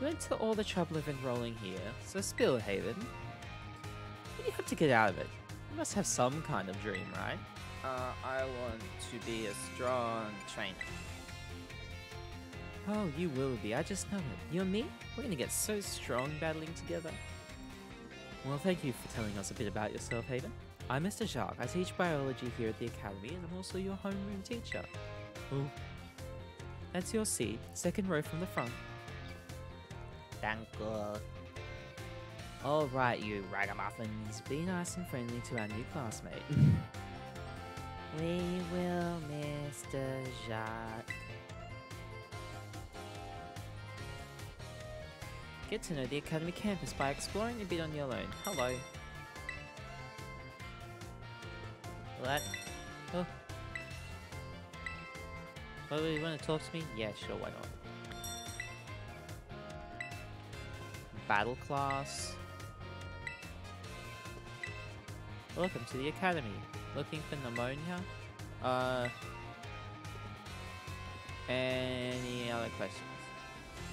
You went to all the trouble of enrolling here, so spill, Haven. What do you have to get out of it? You must have some kind of dream, right? Uh, I want to be a strong trainer. Oh, you will be, I just know it. You and me, we're gonna get so strong battling together. Well, thank you for telling us a bit about yourself, Haven. I'm Mister Jacques. I teach biology here at the academy, and I'm also your homeroom teacher. Ooh. That's your seat, second row from the front. Thank you. Alright, you ragamuffins. Be nice and friendly to our new classmate. We will, Mister Jacques. Get to know the academy campus by exploring a bit on your own. Hello. What? Oh. Well, you want to talk to me? Yeah, sure, why not? Battle class. Welcome to the academy. Looking for pneumonia? Uh. Any other questions?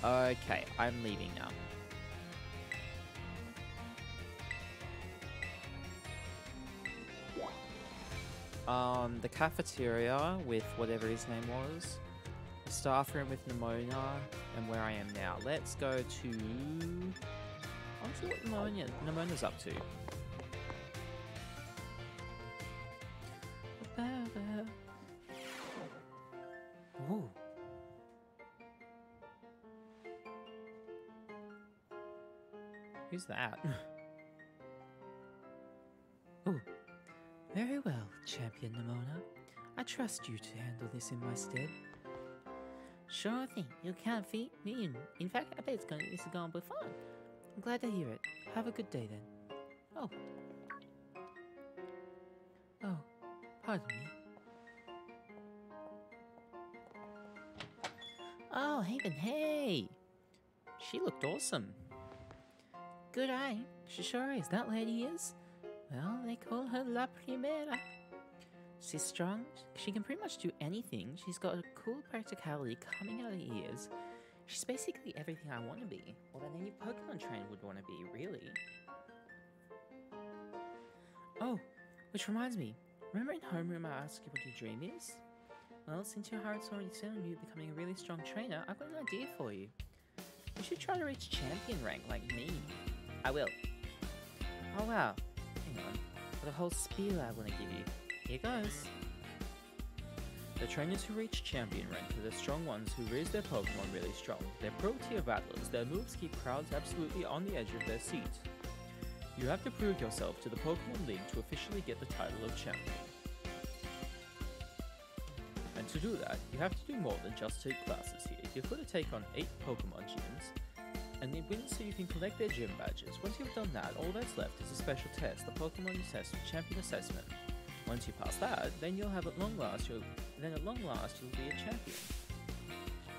Okay, I'm leaving now. Um, the cafeteria with whatever his name was, the staff room with Nemona, and where I am now. Let's go to... I want to see what Nemona, Nemona's up to. Ooh. Who's that? Ooh. Very well, Champion Nemona. I trust you to handle this in my stead. Sure thing. You can't beat me in. In fact, I bet it's going to go on with fun. I'm glad to hear it. Have a good day then. Oh. Oh, pardon me. Oh, Haven, hey! She looked awesome. Good eye. She sure is. That lady is. Well, they call her La Primera. She's strong, she can pretty much do anything, she's got a cool practicality coming out of her ears. She's basically everything I want to be, or that any Pokemon trainer would want to be, really. Oh, which reminds me, remember in homeroom I asked you what your dream is? Well, since your heart's already set on you becoming a really strong trainer, I've got an idea for you. You should try to reach champion rank like me. I will. Oh wow, hang on, what a whole spiel I want to give you. Here goes. The trainers who reach champion rank are the strong ones who raise their Pokemon really strong. They're pro-tier battlers, their moves keep crowds absolutely on the edge of their seats. You have to prove yourself to the Pokemon League to officially get the title of champion. And to do that, you have to do more than just take classes here. You've got to take on eight Pokemon gyms, and they win so you can collect their gym badges. Once you've done that, all that's left is a special test, the Pokemon Champion Assessment. Once you pass that, then you'll have at long last you'll then at long last you'll be a champion.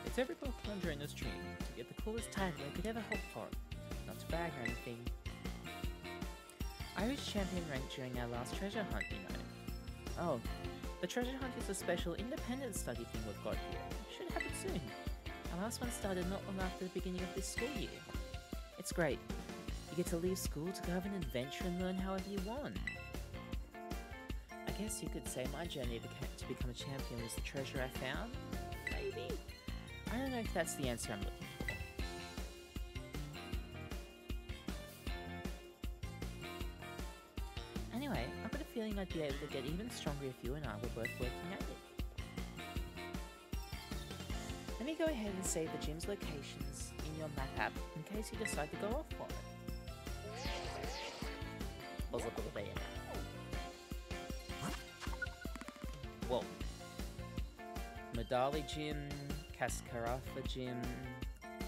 It's every Pokemon trainer's dream to get the coolest title I could ever hope for. Not to brag or anything. I reached champion rank during our last treasure hunt, you know. Oh, the treasure hunt is a special independent study thing we've got here. Should happen soon. Our last one started not long after the beginning of this school year. It's great. You get to leave school to go have an adventure and learn however you want. I guess you could say my journey to become a champion was the treasure I found? Maybe? I don't know if that's the answer I'm looking for. Anyway, I've got a feeling I'd be able to get even stronger if you and I were both working at it. Let me go ahead and save the gym's locations in your map app in case you decide to go off for it. Buzz up a little bit. Whoa. Medali Gym, Cascarafa Gym,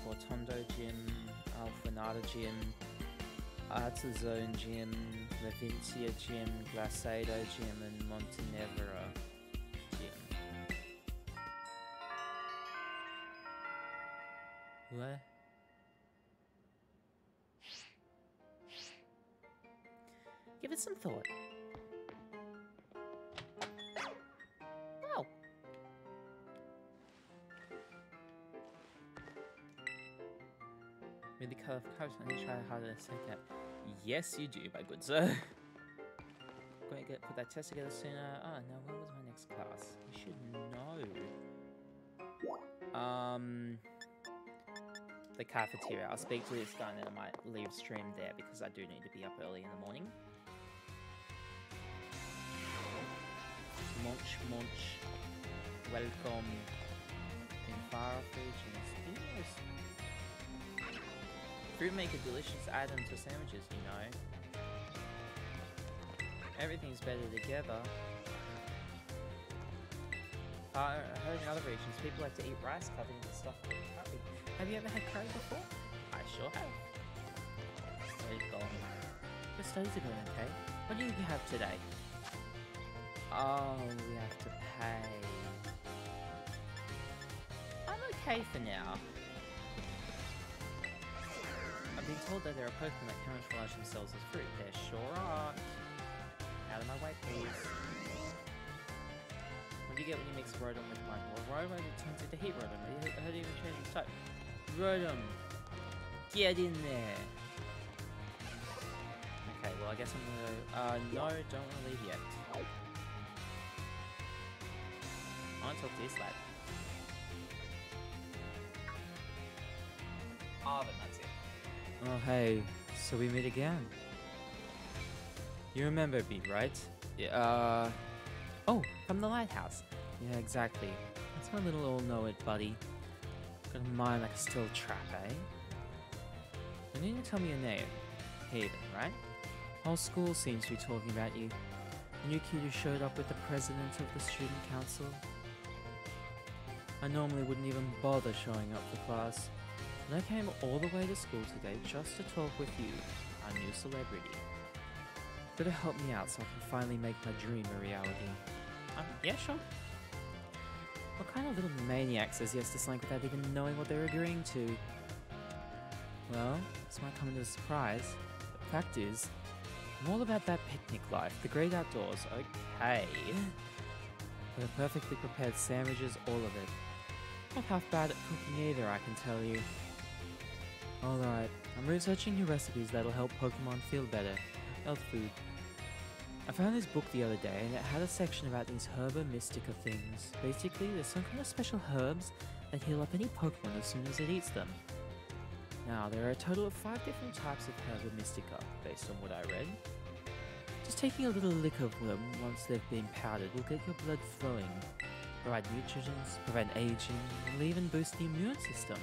Portondo Gym, Alfanada Gym, Artizone Gym, Lavincia Gym, Glacedo Gym, and Montenevra Gym. What? Give it some thought. Really colourful cards, I need to try harder to say that. Yes you do, my good sir. Going to get put that test together sooner. Ah, oh, no, when was my next class? You should know. Um The cafeteria. I'll speak to this guy and then I might leave stream there because I do need to be up early in the morning. Munch munch. Welcome in far off regions. Fruit make a delicious item for sandwiches, you know. Everything's better together. Uh, I heard in other regions people like to eat rice covered in stuff called curry. Have you ever had curry before? I sure have. Where's it going? Your studies are going okay. What do you have today? Oh, we have to pay. I'm okay for now. I've been told that there are Pokemon that camouflage themselves as fruit. There sure aren't. Out of my way, please. What do you get when you mix Rotom with Mime? Well, Rotom turns into Heat Rotom. I heard it even changed its type. Rotom! Get in there! Okay, well, I guess I'm gonna go. Uh, no, don't want to leave yet. I want to talk to this lad. Arvin, that's it. Oh hey, so we meet again. You remember me, right? Yeah, uh... Oh, from the lighthouse. Yeah, exactly. That's my little all-know-it buddy. Got a mind like a steel trap, eh? You need to tell me your name. Haven, right? Whole school seems to be talking about you. The new kid who showed up with the president of the student council. I normally wouldn't even bother showing up for class. And I came all the way to school today just to talk with you, our new celebrity. Better help me out so I can finally make my dream a reality. Um, yeah, sure. What kind of little maniac says yes to something without even knowing what they're agreeing to? Well, this might come as a surprise. The fact is, I'm all about that picnic life, the great outdoors, okay. We're perfectly prepared sandwiches, all of it. Not half bad at cooking either, I can tell you. Alright, I'm researching new recipes that'll help Pokemon feel better. Health food. I found this book the other day and it had a section about these Herba Mystica things. Basically, there's some kind of special herbs that heal up any Pokemon as soon as it eats them. Now, there are a total of five different types of Herba Mystica, based on what I read. Just taking a little lick of them once they've been powdered will get your blood flowing, provide nutrients, prevent aging, and will even boost the immune system.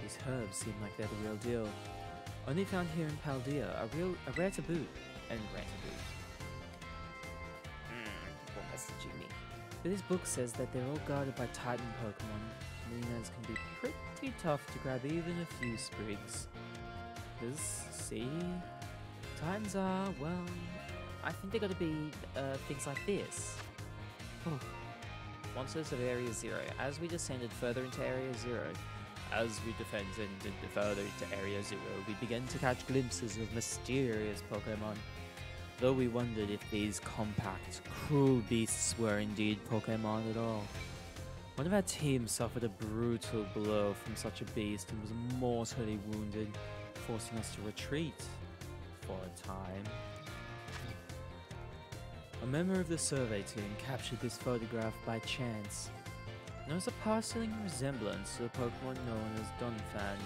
These herbs seem like they're the real deal. Only found here in Paldea, a, real, a rare to boot, and rare to boot. But this book says that they're all guarded by Titan Pokemon, and Leonards can be pretty tough to grab even a few sprigs. Because, see, Titans are, well, I think they're going to be uh, things like this. Oh. Monsters of Area Zero. As we descended further into Area Zero, as we descended further into Area Zero, we began to catch glimpses of mysterious Pokemon. Though we wondered if these compact, cruel beasts were indeed Pokemon at all. One of our team suffered a brutal blow from such a beast and was mortally wounded, forcing us to retreat for a time. A member of the survey team captured this photograph by chance. Noticed a passing resemblance to the Pokemon known as Donphan.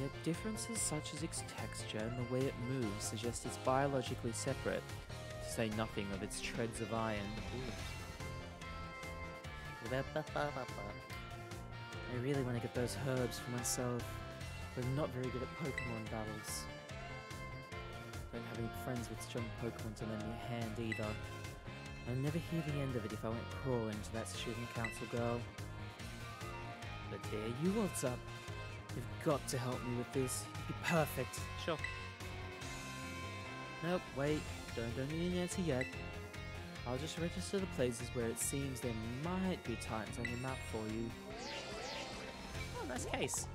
Yet differences such as its texture and the way it moves suggest it's biologically separate, to say nothing of its treads of iron. I really want to get those herbs for myself, but I'm not very good at Pokemon battles. I don't have any friends with strong Pokemon to lend me a hand either. I'll never hear the end of it if I went crawling to that student council girl. But there you what's up. You've got to help me with this. You'd be perfect. Sure. Nope, wait. Don't, don't need an answer yet. I'll just register the places where it seems there might be Titans on your map for you. Oh, nice case.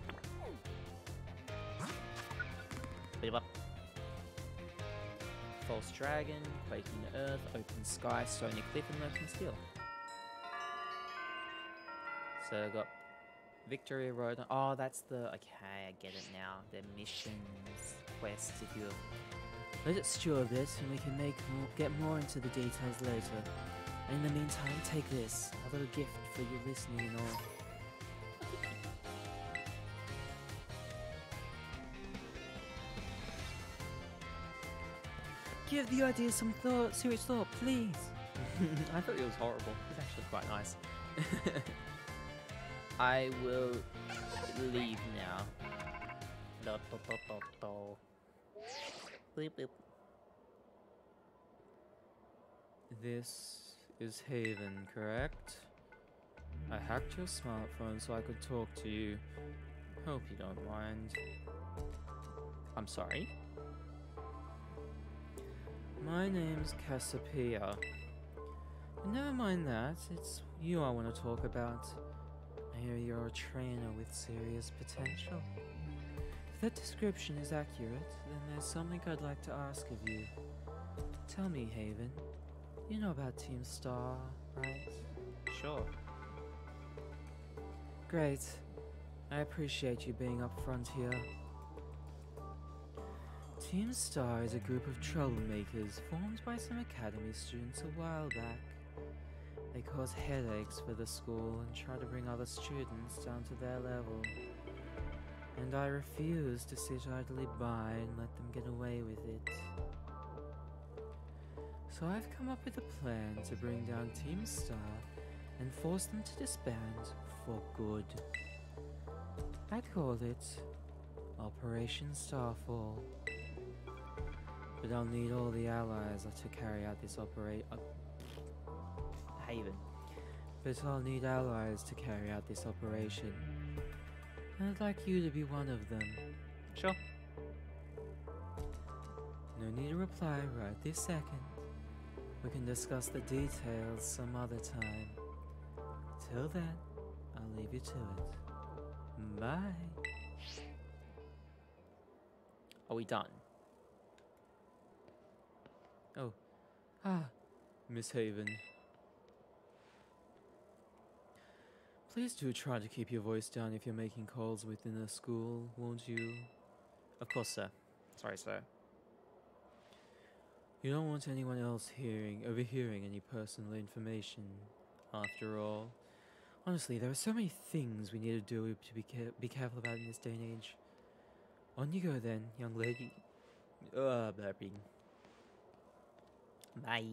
False Dragon, Quaking Earth, Open Sky, Stony Cliff, and Lurking Steel. So I got Victory Road. Oh, that's the... Okay, I get it now. They're missions, quests, if you... Let it stew a bit, and we can make more, get more into the details later. And in the meantime, take this. A little gift for you listening and all. Give the idea some thought, serious thought, please. I thought it was horrible. It's actually quite nice. I will leave now. Do, do, do, do, do. Bleep, bleep. This is Haven, correct? I hacked your smartphone so I could talk to you. Hope you don't mind. I'm sorry. My name's Cassiopeia. Never mind that, it's you I want to talk about. I hear you're a trainer with serious potential. If that description is accurate, then there's something I'd like to ask of you. Tell me, Haven, you know about Team Star, right? Sure. Great. I appreciate you being up front here. Team Star is a group of troublemakers formed by some academy students a while back. They cause headaches for the school and try to bring other students down to their level. And I refuse to sit idly by and let them get away with it. So I've come up with a plan to bring down Team Star and force them to disband for good. I call it Operation Starfall. But I'll need all the allies to carry out this operation. Haven. But I'll need allies to carry out this operation. And I'd like you to be one of them. Sure. No need to reply right this second. We can discuss the details some other time. Till then, I'll leave you to it. Bye. Are we done? Oh. Ah. Miss Haven. Please do try to keep your voice down if you're making calls within the school, won't you? Of course, sir. Sorry, sir. You don't want anyone else hearing, overhearing any personal information, after all. Honestly, there are so many things we need to do to be, care be careful about in this day and age. On you go then, young lady. Uh, burping. Bye.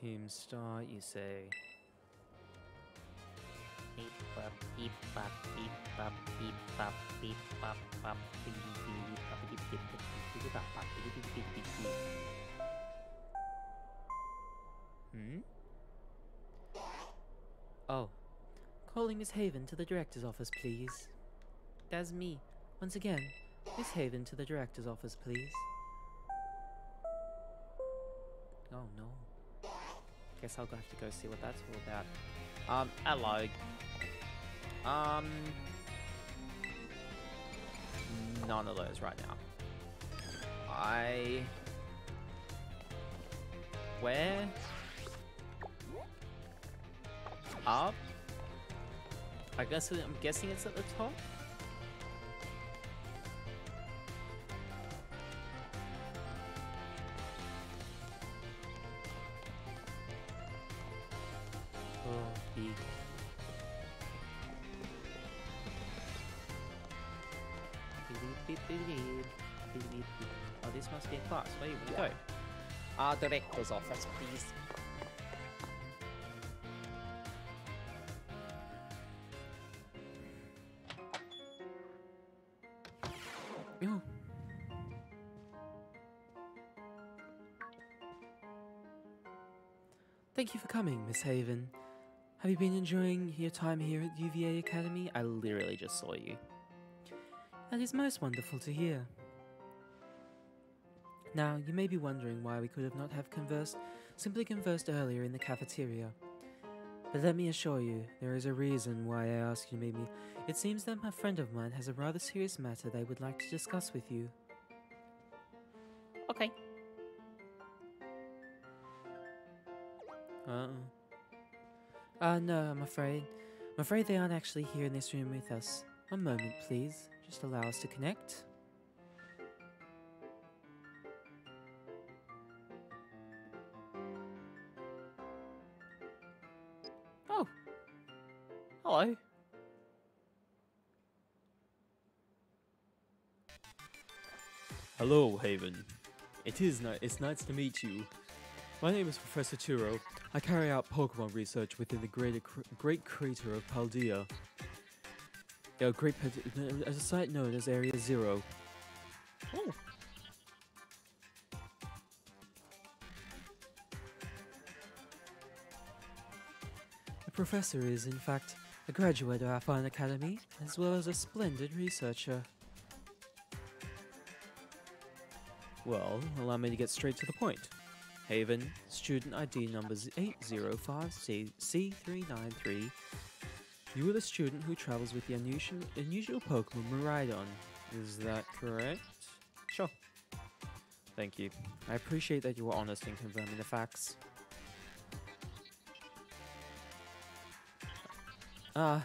Team Star, you say? Beep bop, beep bop, beep bop, beep bop, beep bop, bop, beep bop, beep bop, beep bop, beep bop, beep bop, beep beep beep. Hmm? Oh. Calling Miss Haven to the director's office, please. That's me. Once again, Miss Haven to the director's office, please. Oh no. Guess I'll have to go see what that's all about. Um, hello. Um, none of those right now. I... Where? Up? I guess I'm guessing it's at the top? Oh, this must be a class. Where do you want to go? Our director's office, please. Oh. Thank you for coming, Miss Haven. Have you been enjoying your time here at U V A Academy? I literally just saw you. That is most wonderful to hear. Now, you may be wondering why we could have not have conversed, simply conversed earlier in the cafeteria. But let me assure you, there is a reason why I asked you to meet me. It seems that my friend of mine has a rather serious matter they would like to discuss with you. Okay. Uh-uh. Uh, no, I'm afraid. I'm afraid they aren't actually here in this room with us. One moment, please. Just allow us to connect. Oh! Hello. Hello, Haven. It is ni- it's nice to meet you. My name is Professor Turo. I carry out Pokemon research within the greater cr great crater of Paldea, a great a site known as Area Zero. Oh. The professor is, in fact, a graduate of our fine academy, as well as a splendid researcher. Well, allow me to get straight to the point. Haven, student I D numbers eight zero five C three nine three. You are the student who travels with the unusual, unusual Pokemon Miraidon. Is that correct? Sure. Thank you. I appreciate that you were honest in confirming the facts. Ah, uh,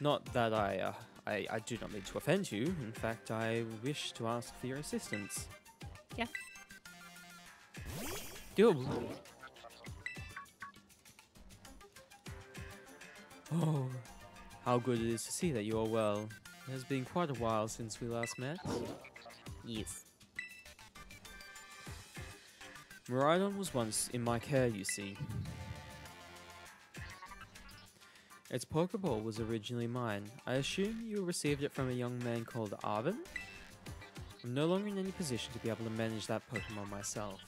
not that I, uh, I, I do not mean to offend you. In fact, I wish to ask for your assistance. Yes. Yo. Oh, how good it is to see that you are well. It has been quite a while since we last met. Yes. Miraidon was once in my care, you see. Its Pokeball was originally mine. I assume you received it from a young man called Arvin? I'm no longer in any position to be able to manage that Pokemon myself.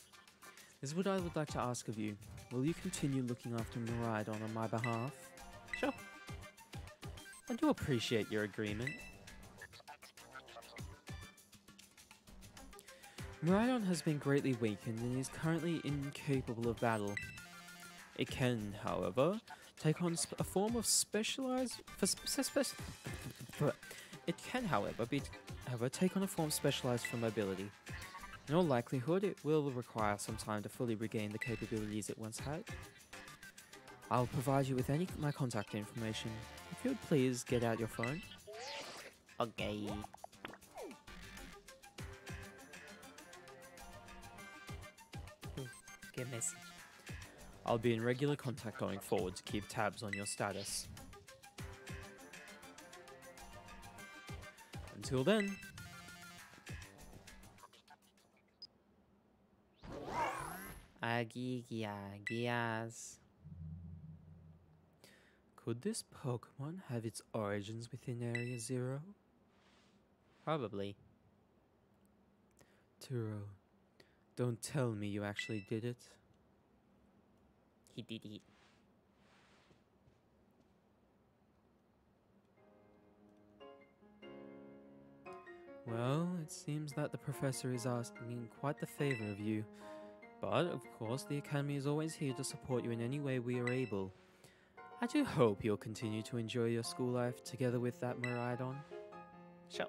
This is what I would like to ask of you. Will you continue looking after Miraidon on my behalf? Sure. I do appreciate your agreement. Miraidon has been greatly weakened and is currently incapable of battle. It can, however, take on a form of specialized... For spe it can, however, be, however, take on a form specialized for mobility. In all likelihood, it will require some time to fully regain the capabilities it once had. I'll provide you with any of my contact information. If you would please get out your phone. Okay. a message. I'll be in regular contact going forward to keep tabs on your status. Until then. Agigiagias. Could this Pokemon have its origins within Area Zero? Probably. Turo, don't tell me you actually did it. He did it. Well, it seems that the professor is asking quite the favor of you. But, of course, the Academy is always here to support you in any way we are able. I do hope you'll continue to enjoy your school life together with that Miraidon. Sure.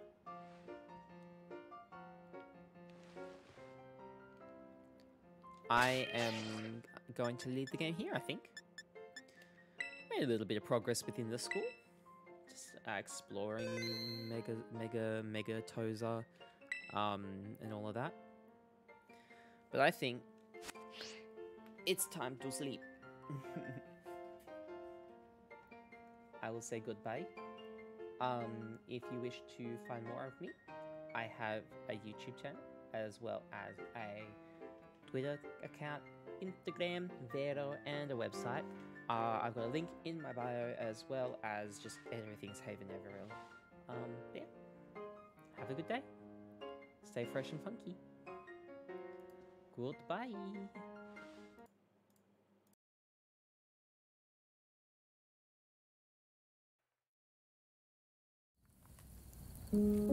I am going to lead the game here, I think. Made a little bit of progress within the school. Just uh, exploring Mega, Mega, Mega Toza, um, and all of that. But I think it's time to sleep. I will say goodbye. Um, if you wish to find more of me, I have a YouTube channel as well as a Twitter account, Instagram, Vero, and a website. Uh, I've got a link in my bio as well as just everything's Haven Everil. Um, yeah. Have a good day. Stay fresh and funky. Goodbye. Thank you.